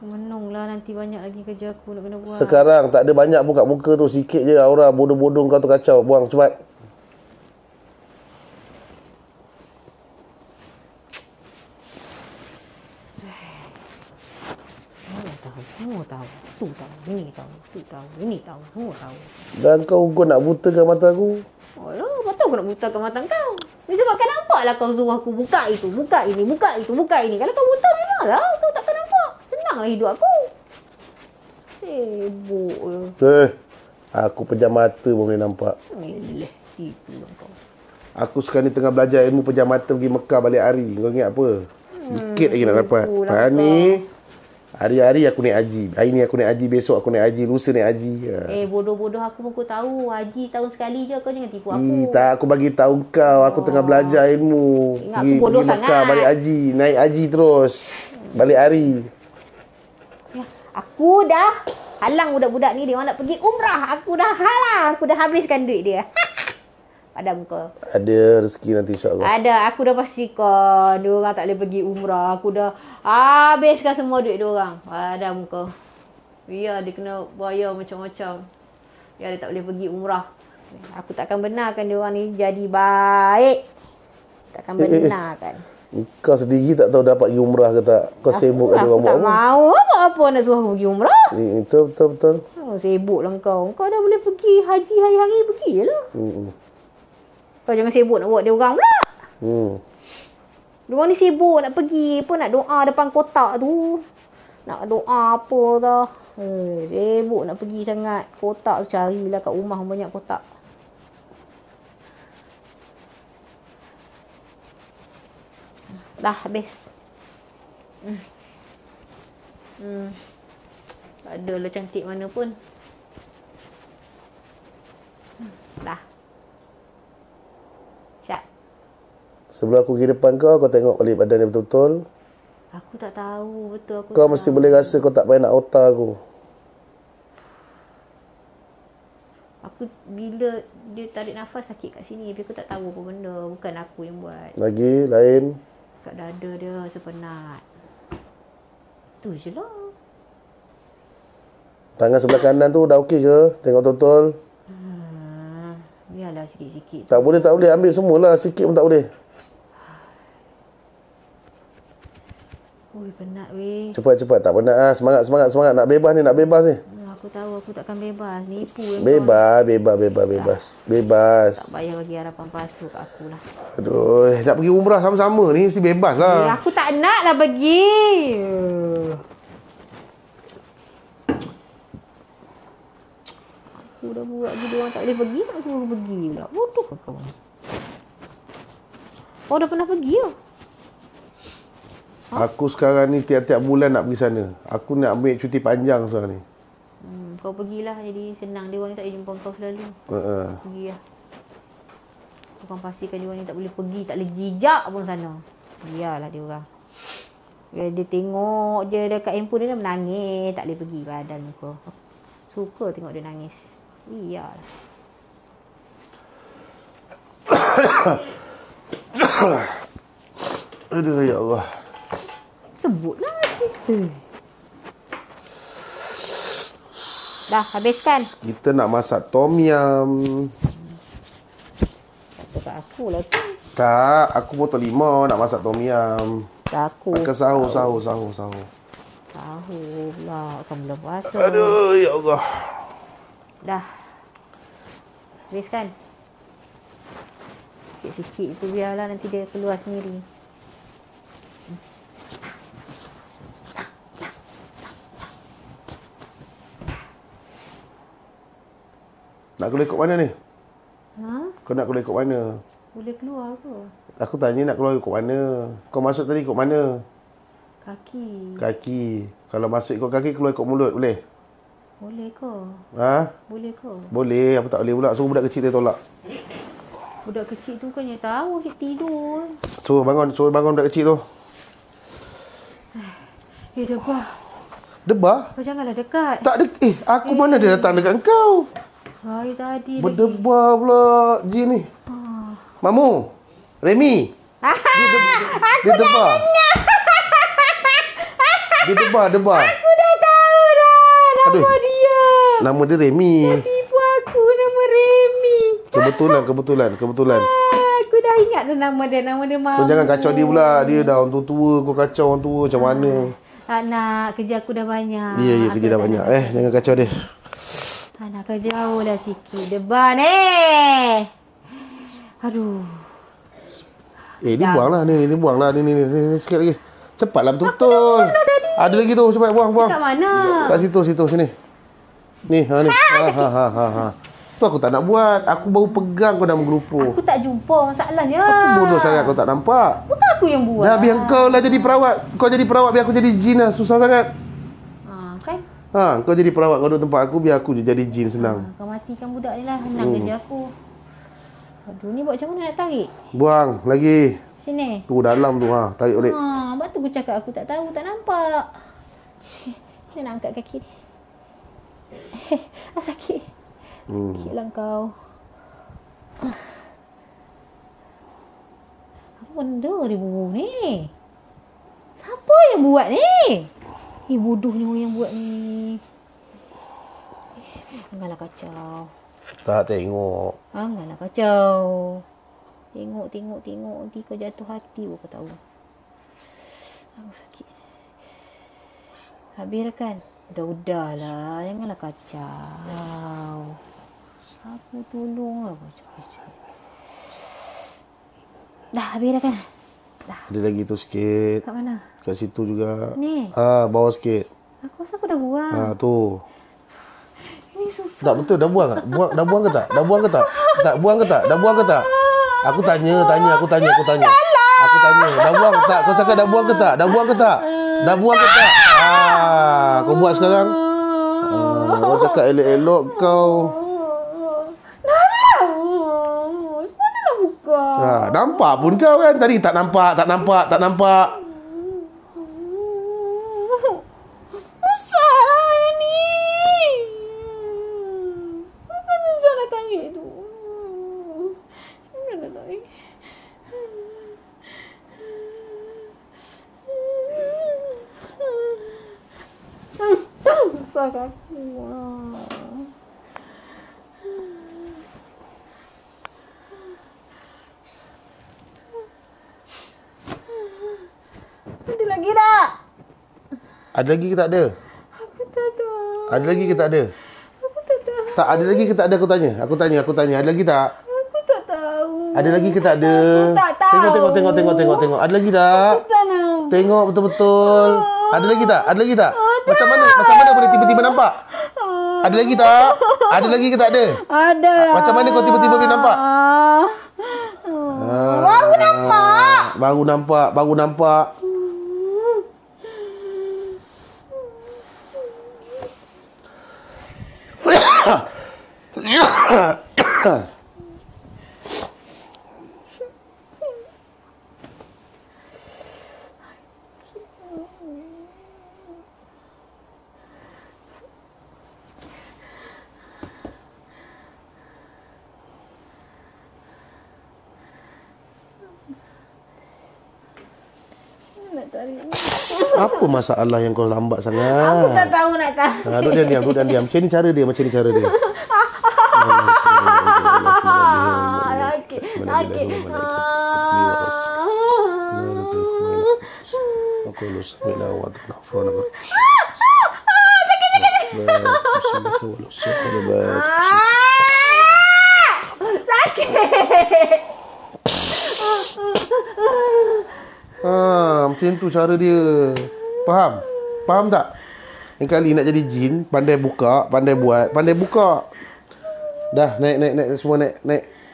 Menung lah, nanti banyak lagi kerja aku nak kena buat. Sekarang tak ada banyak pun kat muka tu. Sikit je aura bodoh-bodoh kau tu kacau. Buang cepat. Ini tahu. Dan kau nak butakan mata aku? Alah, apa tahu aku nak butakan mata kau? Disebabkan nampaklah kau suruh aku buka itu, buka ini, buka itu, buka ini. Kalau kau buta memanglah kau takkan nampak. Senanglah hidup aku. Sibuk je. Aku pejam mata boleh nampak. Eleh, itulah kau. Aku sekarang ni tengah belajar ilmu pejam mata pergi Mekah balik hari. Kau ingat apa? Sikit lagi nak dapat. Ha ni. Hari-hari aku naik haji. Hari ni aku naik haji, besok aku naik haji, lusa naik haji. Bodoh-bodoh aku pun aku tahu. Haji tahun sekali je, kau jangan tipu aku. Tak, aku bagi tahu kau. Aku tengah belajar ilmu. Ingat aku bodoh sangat. Mekah, balik haji, naik haji terus. Balik hari. Aku dah halang budak-budak ni, dia orang nak pergi umrah. Aku dah halang, aku dah habiskan duit dia. Ada muka. Ada rezeki nanti insya-Allah. Ada, aku dah pastikan dia orang tak boleh pergi umrah. Aku dah habiskan semua duit dia orang. Ada muka. Ya, dia kena bayar macam-macam. Ya, dia tak boleh pergi umrah. Aku takkan benarkan dia orang ni jadi baik. Takkan benarkan. Kau sendiri tak tahu dapat pergi umrah ke tak? Kau sibuk ada orang buat apa? Tak mau apa-apa nak suruh aku pergi umrah. Betul. Sibuklah kau. Kau dah boleh pergi haji hari-hari, pergilah. Kau jangan sibuk nak buat dia orang pula. Dia orang ni sibuk nak pergi pun nak doa depan kotak tu. Nak doa apa dah. Sibuk nak pergi sangat. Kotak tu carilah kat rumah banyak kotak. Dah habis. Tak adalah cantik mana pun. Dah. Sebelum aku pergi depan kau, kau tengok balik badan dia betul-betul. Aku tak tahu betul aku. Kau mesti boleh rasa kau tak payah nak otak aku. Aku bila dia tarik nafas sakit kat sini. Tapi aku tak tahu apa benda. Bukan aku yang buat. Lagi, lain. Kat dada dia sepenat. Tu je lah. Tangan sebelah kanan tu dah okey ke? Tengok betul-betul. Biarlah sikit-sikit. Tak boleh. Ambil semualah. Sikit pun tak boleh. Oi, penat weh. Cepat. Tak penat ah. Semangat. Nak bebas ni. Aku tahu aku takkan bebas. Nipu. Bebas. Bebas. Tak payah bagi harapan palsu kat aku lah. Aduh, nak pergi umrah sama-sama ni mesti bebas lah. Aku tak nak lah pergi. Aku dah buat dia orang tak boleh pergi, nak suruh pergi pula. Bodoh ke kau? Kau dah pernah pergi ke? Aku sekarang ni tiap-tiap bulan nak pergi sana. Aku nak ambil cuti panjang sekarang ni. Kau pergilah, jadi senang. Dia orang ni tak boleh jumpa kau selalu. Pergilah. Kau kan pastikan dia orang ni tak boleh pergi, tak boleh jijak pun sana. Biarlah dia orang. Dia tengok je dekat handphone dia menangis, tak boleh pergi badan kau. Suka tengok dia nangis. Iyalah. Aduh, ya Allah. Sebutlah kita. Dah habiskan. Kita nak masak tom yam. Tak dekat aku lah tu. Tak, aku botol 5 nak masak tom yam. Aku pakai sahur. Sahur pula. Kan belum puasa. Aduh, ya Allah. Dah. Habis kan? Sikit-sikit tu biarlah nanti dia keluar sendiri. Nak keluar ikut mana ni? Ha? Kau nak keluar ikut mana? Boleh keluar ke? Aku tanya nak keluar ikut mana. Kau masuk tadi ikut mana? Kaki. Kaki. Kalau masuk ikut kaki, keluar ikut mulut. Boleh? Boleh ke? Ha? Boleh ke? Boleh. Apa tak boleh pula? Suruh budak kecil dia tolak. Budak kecil tu kan dia tahu dia tidur. Suruh bangun. Suruh bangun budak kecil tu. Eh, debah. Debah? Kau janganlah dekat. Tak dekat. Eh, aku mana dia datang dekat kau? Hari tadi berdebah lagi. Pula jin ni. Ha. Mamu. Remy. Dia debar. Dia debar. Aku dah tahu dah. Nama dia. Nama dia Remy. Dia tipu aku. Nama Remy. Kebetulan. Aku dah ingat dah nama dia. Nama dia Mamu. Kau jangan kacau dia pula. Dia dah orang tua. Kau kacau orang tua macam mana? Tak nak. Kerja aku dah banyak. Ya, kerja dah banyak. Jangan kacau dia. Tak nak. Kau jauh lah sikit. Debar. Aduh. Dia buanglah ni sikit lagi. Cepatlah betul. Ada lagi tu, cepat buang. Kat mana? Kat situ sini. Ni, ha ni. Ha. Tu aku tak nak buat. Aku baru pegang kau dah menggerupu. Aku tak jumpa masalahnya. Aku bodoh sangat kau tak nampak. Bukan aku yang buat. Dah biar kau lah jadi perawat. Kau jadi perawat biar aku jadi jin lah. Susah sangat. Ha, kan? Ha, kau jadi perawat kau duduk tempat aku biar aku jadi jin senang. Kau matikan budak ni lah. Senang kerja aku. Aduh, ni buat macam mana nak tarik? Buang lagi. Sini. Tu dalam tu ha, tarik balik. Ha, sebab tu aku cakap aku tak tahu, tak nampak. Sini nak angkat kaki ni. Sakit. Sakitlah kau. Apa benda dia burung ni? Siapa yang buat ni? Bodohnya orang yang buat ni. Janganlah kacau. Tak tengok. Janganlah kacau. Tengok. Nanti kau jatuh hati pun kau tahu. Aku sakit. Habis kan? Udah lah. Janganlah kacau. Aku tolong lah. Dah habis dah kan? Dah. Ada lagi tu sikit. Kat mana? Kat situ juga. Ni? Ha, bawah sikit. Aku rasa aku dah buang. Ha, tu. Susah. Tak betul dah buang tak? Dah buang ke tak? Aku tanya. Dah buang ke tak? Ah, kau buat sekarang. Ah, kau cakap elok-elok kau. Mana buka? Ah, nampak pun kau kan tadi tak nampak. Ada lagi ke tak ada? Aku tanya. Ada lagi ke tak ada? Tengok. Ada lagi tak? Tengok betul-betul. Ada lagi tak? Macam mana boleh tiba-tiba nampak? Ada lagi ke tak ada? Ada. Macam mana kau tiba-tiba boleh nampak? Baru nampak. Apa masalah yang kau lambat sangat? Aku tak tahu nak tahu. Nah, duduk dan diam. Cari cara dia. Macam tu cara dia. Faham? Faham tak? Yang kali nak jadi jin, pandai buka, pandai buat, pandai buka. Dah, naik. Semua naik.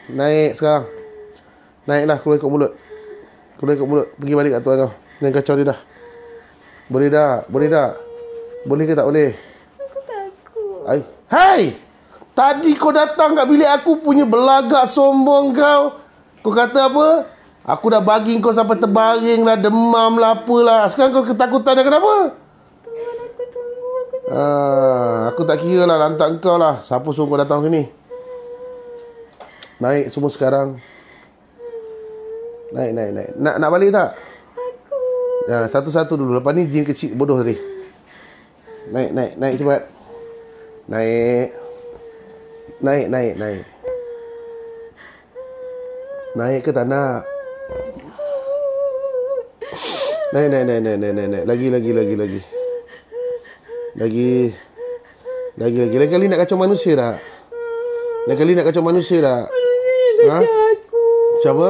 Naik sekarang. Naiklah, keluar ikut mulut. Pergi balik kat tuan kau. Jangan kacau dia dah. Boleh tak? Boleh ke tak boleh? Aku takut. Hai! Tadi kau datang kat bilik aku punya belagak sombong kau. Kau kata apa? Aku dah bagi kau sampai terbaring lah, demam lah, apalah. Sekarang kau ketakutan dah kenapa? Aku tak kira lah, lantak kau lah. Siapa suruh kau datang sini? Naik semua sekarang. Naik. Nak balik tak? Ya, satu-satu dulu. Lepas ni jin kecil bodoh tadi. Naik cepat. Naik. Naik ke tak nak? Naik. Lagi. Lain kali nak kacau manusia tak? Manusia yang kacau aku.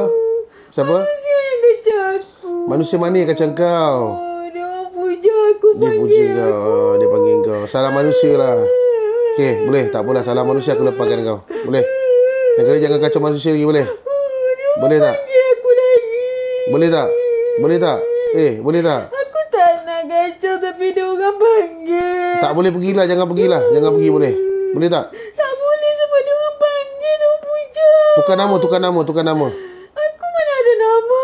Siapa? Manusia yang kacau aku. Manusia mana yang kacau kau? Dia puja aku. Dia panggil kau. Salah manusia lah. Okay, boleh. Tak apalah. Salah manusia aku lepaskan kau. Boleh. Lain kali jangan kacau manusia lagi, boleh? Boleh tak? Boleh tak? Aku tak nak kacau tapi dia orang panggil. Tak boleh pergilah, jangan pergi boleh. Boleh tak? Tak boleh sebab dia orang panggil, dia puja. Tukar nama. Aku mana ada nama.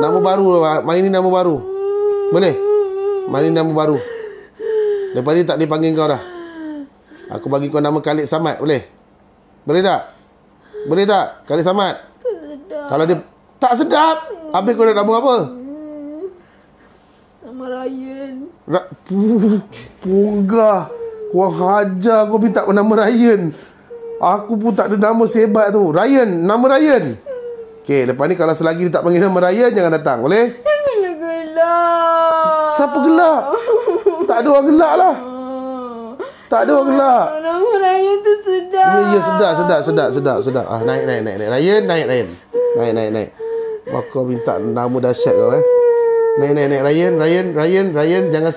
Nama baru, main ni nama baru. Boleh? Main ni nama baru. Lepas ni tak dipanggil kau dah. Aku bagi kau nama Khalid Samad, boleh? Boleh tak? Khalid Samad. Kalau dia tak sedap, habis kau nak nabung apa? Nama Ryan. Pugah. Kau hajar kau minta nama Ryan. Aku pun tak ada nama sebat tu. Ryan, nama Ryan. Okey, lepas ni kalau selagi dia tak panggil nama Ryan, jangan datang, boleh? Janganlah gelak. Siapa gelak? Tak ada orang gelak lah. Nama Ryan tu sedap. Ya, sedap. Ah, naik. Ryan. Kau minta nama dahsyat kau Naik Ryan. Jangan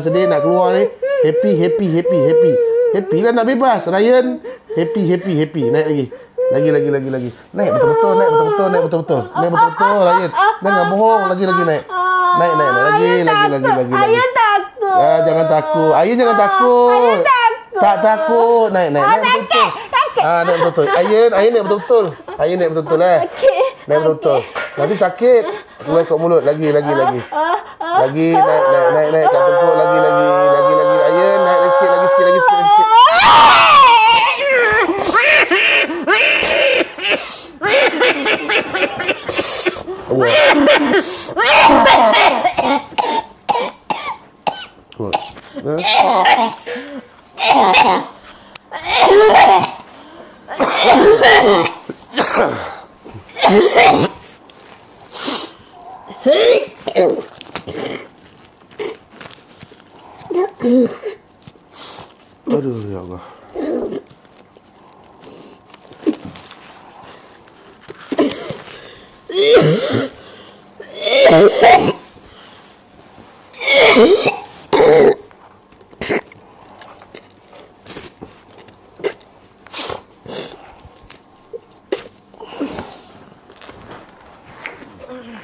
sedih. Nak keluar ni. Happy. Happy lah nak bebas Ryan. Happy. Naik lagi. Lagi. Naik betul-betul Ryan. Jangan bohong. Lagi naik. Naik. Lagi. Ryan takut. Jangan takut. Ryan jangan takut. Tak takut. Naik. Naik betul-betul. Ayan naik betul-betul. Naik betul-betul. Nanti sakit. Keluar ikut mulut lagi. Lagi naik kat tengkuk lagi. Ayan naik sikit. Aduh ya Allah.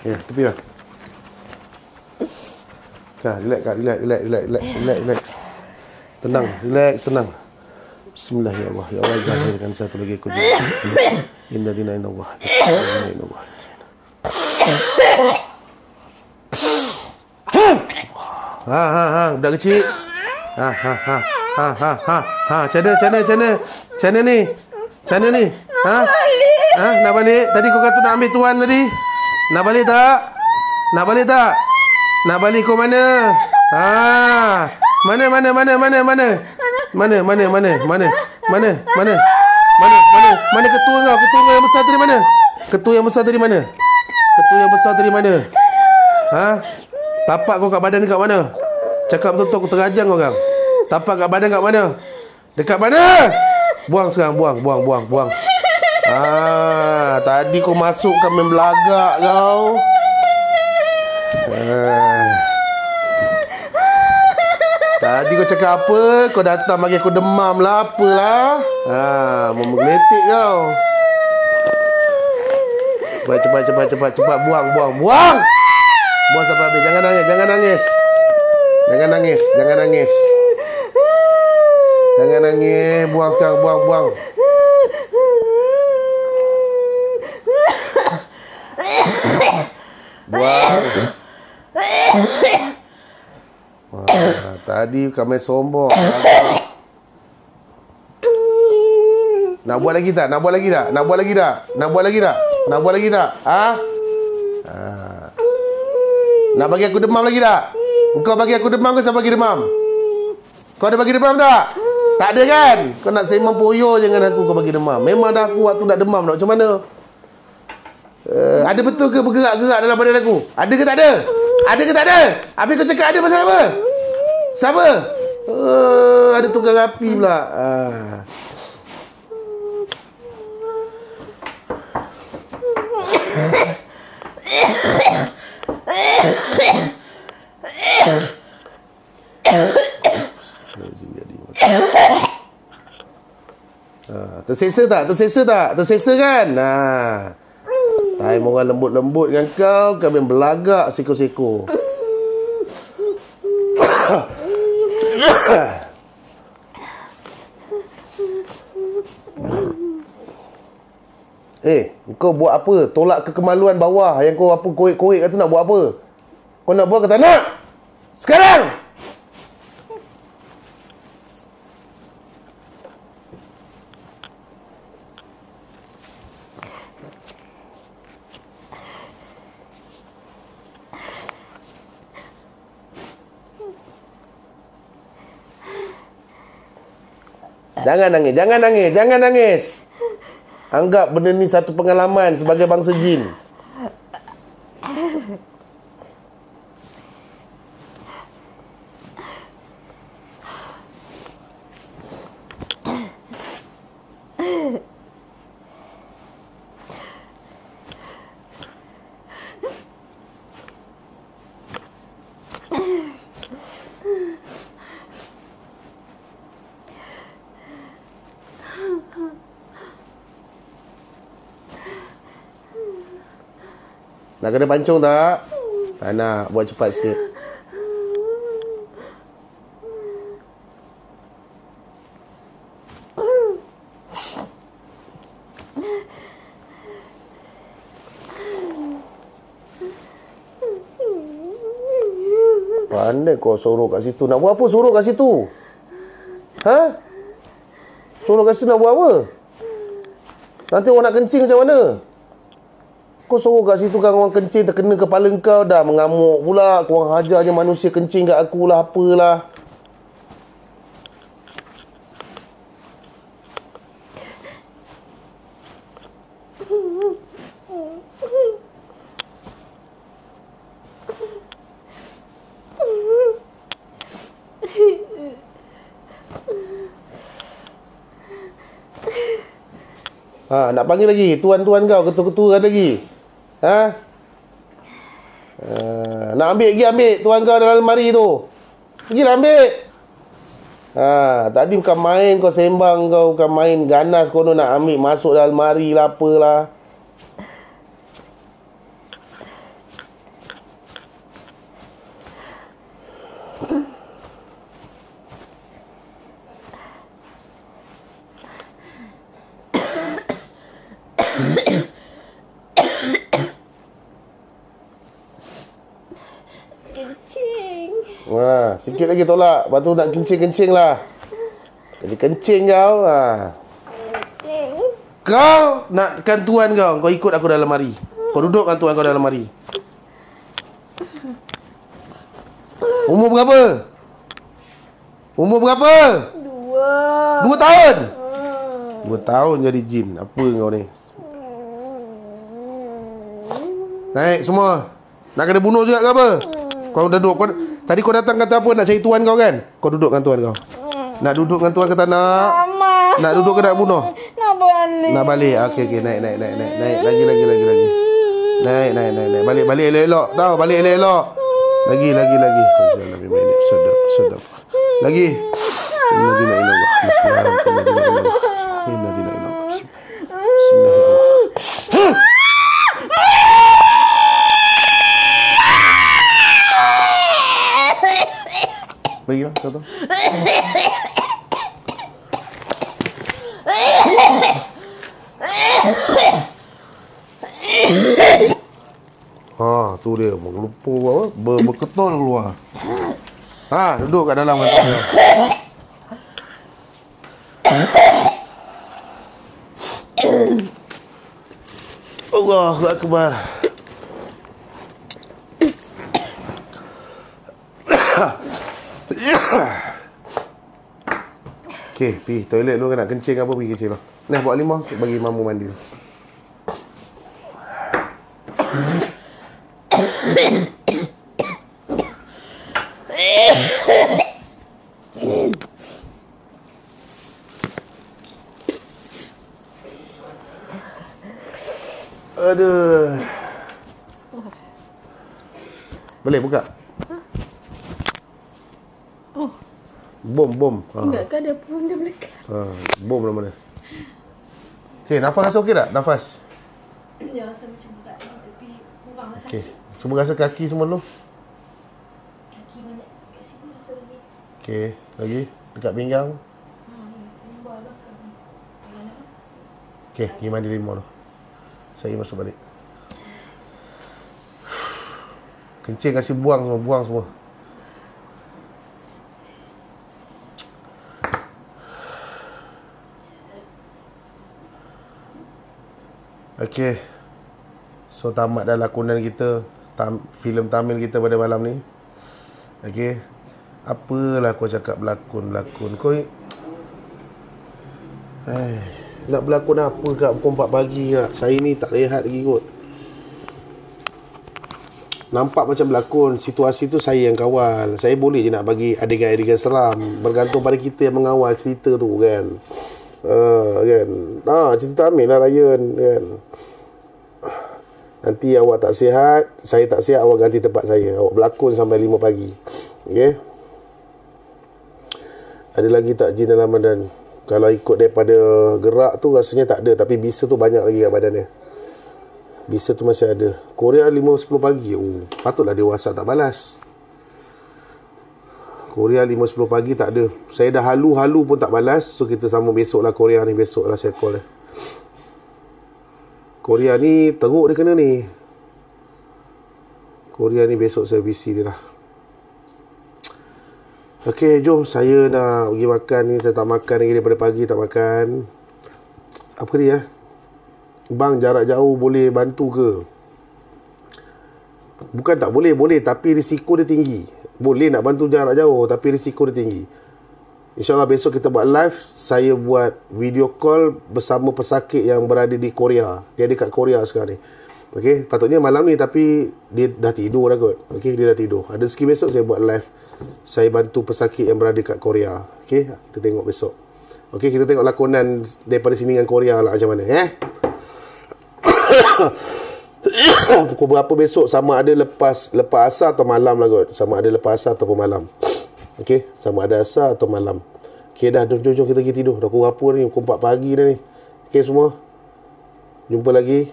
Ya, tepi lah. Kak, relax. Tenang. Bismillah ya Allah, ya Allah zahirkan satu lagi kudus. Inna dina inna Allah. Ha budak kecil. Ha Cana ni. Ha? Nak balik? Tadi kau kata nak ambil tuan tadi. Nak balik tak? Nak balik kau mana? Ha. Mana ketua kau? Ketua yang besar tadi mana? Ha? Tapak kau kat badan dekat mana? Cakap betul aku terajang kau orang. Tapak kat badan kat mana? Dekat mana? Buang sekarang, buang. Ah, tadi kau masukkan main belagak kau. Tadi kau cakap apa? Kau datang bagi aku demam lah, apalah. Memeletik kau. Cepat buang. Buang sampai habis. Jangan nangis. Buang sekarang, buang. Wah, tadi kami sombong. Nak buat lagi tak? Ah? Nak bagi aku demam lagi tak? Kau bagi aku demam ke saya bagi demam? Kau ada bagi demam tak? Tak ada kan? Kau nak semang poyo je dengan aku kau bagi demam. Memang dah aku waktu nak demam nak macam mana? Ada betul ke bergerak-gerak dalam badan aku? Ada ke tak ada? Habis kau cakap ada pasal apa? Siapa? Ada tukang api pula. Terseksa kan? Time orang lembut-lembut dengan kau, kau main belagak seko-seko. Kau buat apa? Tolak kekemaluan bawah yang kau apa koek-koek kat tu nak buat apa? Kau nak buat ke tak nak? Sekarang! Jangan nangis. Anggap benda ni satu pengalaman sebagai bangsa jin. Nak kena pancung tak? Tak nak, buat cepat sikit. Pandai kau sorok kat situ. Nak buat apa sorok kat situ? Ha? Sorok kat situ nak buat apa? Nanti orang nak kencing macam mana? Kau suruh kat situ kan orang kencing terkena kepala kau dah mengamuk pula. Kau orang hajar je manusia kencing kat aku lah apalah. Nak panggil lagi tuan-tuan kau, ketua-ketua lagi. Ha? Nak ambil pergi ambil tuan kau dalam lemari tu. Pergilah ambil. Tadi bukan main kau sembang kau. Bukan main ganas kau nak ambil masuk dalam lemari lah apalah. sikit lagi tolak. Lepas tu nak kencing-kencing lah. Jadi kencing kau ha. Kencing. Kau nakkan tuan kau. Kau ikut aku dalam lemari. Kau duduk kan tuan kau dalam lemari. Umur berapa? Umur berapa? 2. 2 tahun? 2 tahun jadi jin. Apa kau ni? Naik semua. Nak kena bunuh juga ke apa? Kau duduk kau, tadi kau datang kata apa? Nak cari tuan kau kan? Kau duduk dengan tuan kau. Nak duduk dengan tuan ke tak nak? Mama. Nak duduk ke nak bunuh? Nak balik. Nak balik. Okey okey naik naik naik naik naik lagi. Naik naik naik naik. Balik balik elok-elok. Tahu balik elok-elok. Lagi. Sedap sedap. Lagi. Bismillahirrahmanirrahim. Bagi lah, tahu-tahu. Haa, tu dia. Lupa apa? Berketol keluar. Haa, duduk kat dalam. Allahu Akbar. Okey, pergi toilet dulu. Nak kencing apa pergi kencing lah. Nah, bawa limau bagi mamu mandi. Aduh. Boleh buka? Bom. Ha. Enggak ada bom dah melekat. Ha, bom dalam mana? Okey, nafas rasa okey tak? Nafas. Ya, rasa macam berat tapi kurang rasa. Okey. Cuba rasa kaki semua dulu. Kaki banyak kat sini rasa lagi. Okey, lagi dekat pinggang. Ha, limau lah kaki. Okey, pergi mandi limau dulu. Saya masuk balik. Kencing kasi buang semua. Okey. So tamat dah lakonan kita, filem Tamil kita pada malam ni. Okey. Apalah kau cakap berlakon. Kau ni nak berlakon apa kat pukul 4 pagi kat? Saya ni tak rehat lagi kot. Nampak macam berlakon, situasi tu saya yang kawal. Saya boleh je nak bagi adegan-adegan seram, bergantung pada kita yang mengawal cerita tu kan. Kan. Cerita Tamil lah Ryan kan. Nanti awak tak sihat, saya tak sihat, awak ganti tempat saya. Awak berlakon sampai 5 pagi. Okey. Ada lagi tak jin dalam badan? Kalau ikut daripada gerak tu rasanya tak ada, tapi bisa tu banyak lagi kat badannya. Bisa tu masih ada. Korea 5.10 pagi. Patutlah dia WhatsApp tak balas. Korea 5.10 pagi tak ada. Saya dah halu-halu pun tak balas. So kita sama besok lah Korea ni. Besok lah saya call dia. Korea ni teruk dia kena ni. Korea ni besok servisi dia lah. Okey, jom. Saya nak pergi makan ni. Saya tak makan lagi daripada pagi. Tak makan. Apa dia? Bang, jarak jauh boleh bantu ke? Bukan tak boleh. Boleh. Tapi risiko dia tinggi. Boleh nak bantu jarak jauh, tapi risiko dia tinggi. InsyaAllah besok kita buat live. Saya buat video call bersama pesakit yang berada di Korea. Dia ada kat Korea sekarang ni. Okey, patutnya malam ni tapi dia dah tidur dah kot. Okey, dia dah tidur. Ada rezeki besok saya buat live. Saya bantu pesakit yang berada kat Korea. Okey, kita tengok besok. Okey, kita tengok lakonan daripada sini dengan Korea lah macam mana. Pukul berapa besok? Sama ada lepas asar atau malam lah kot. Sama ada lepas asar atau malam. Okey, sama ada asar atau malam. Okey dah, jom kita pergi tidur. Dah pukul berapa ni? Pukul 4 pagi dah ni. Okey semua. Jumpa lagi.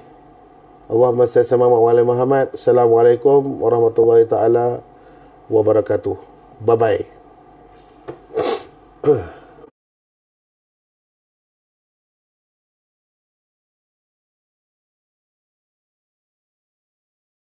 Allahumma salli wa ala Muhammad. Assalamualaikum warahmatullahi taala wabarakatuh. Bye bye.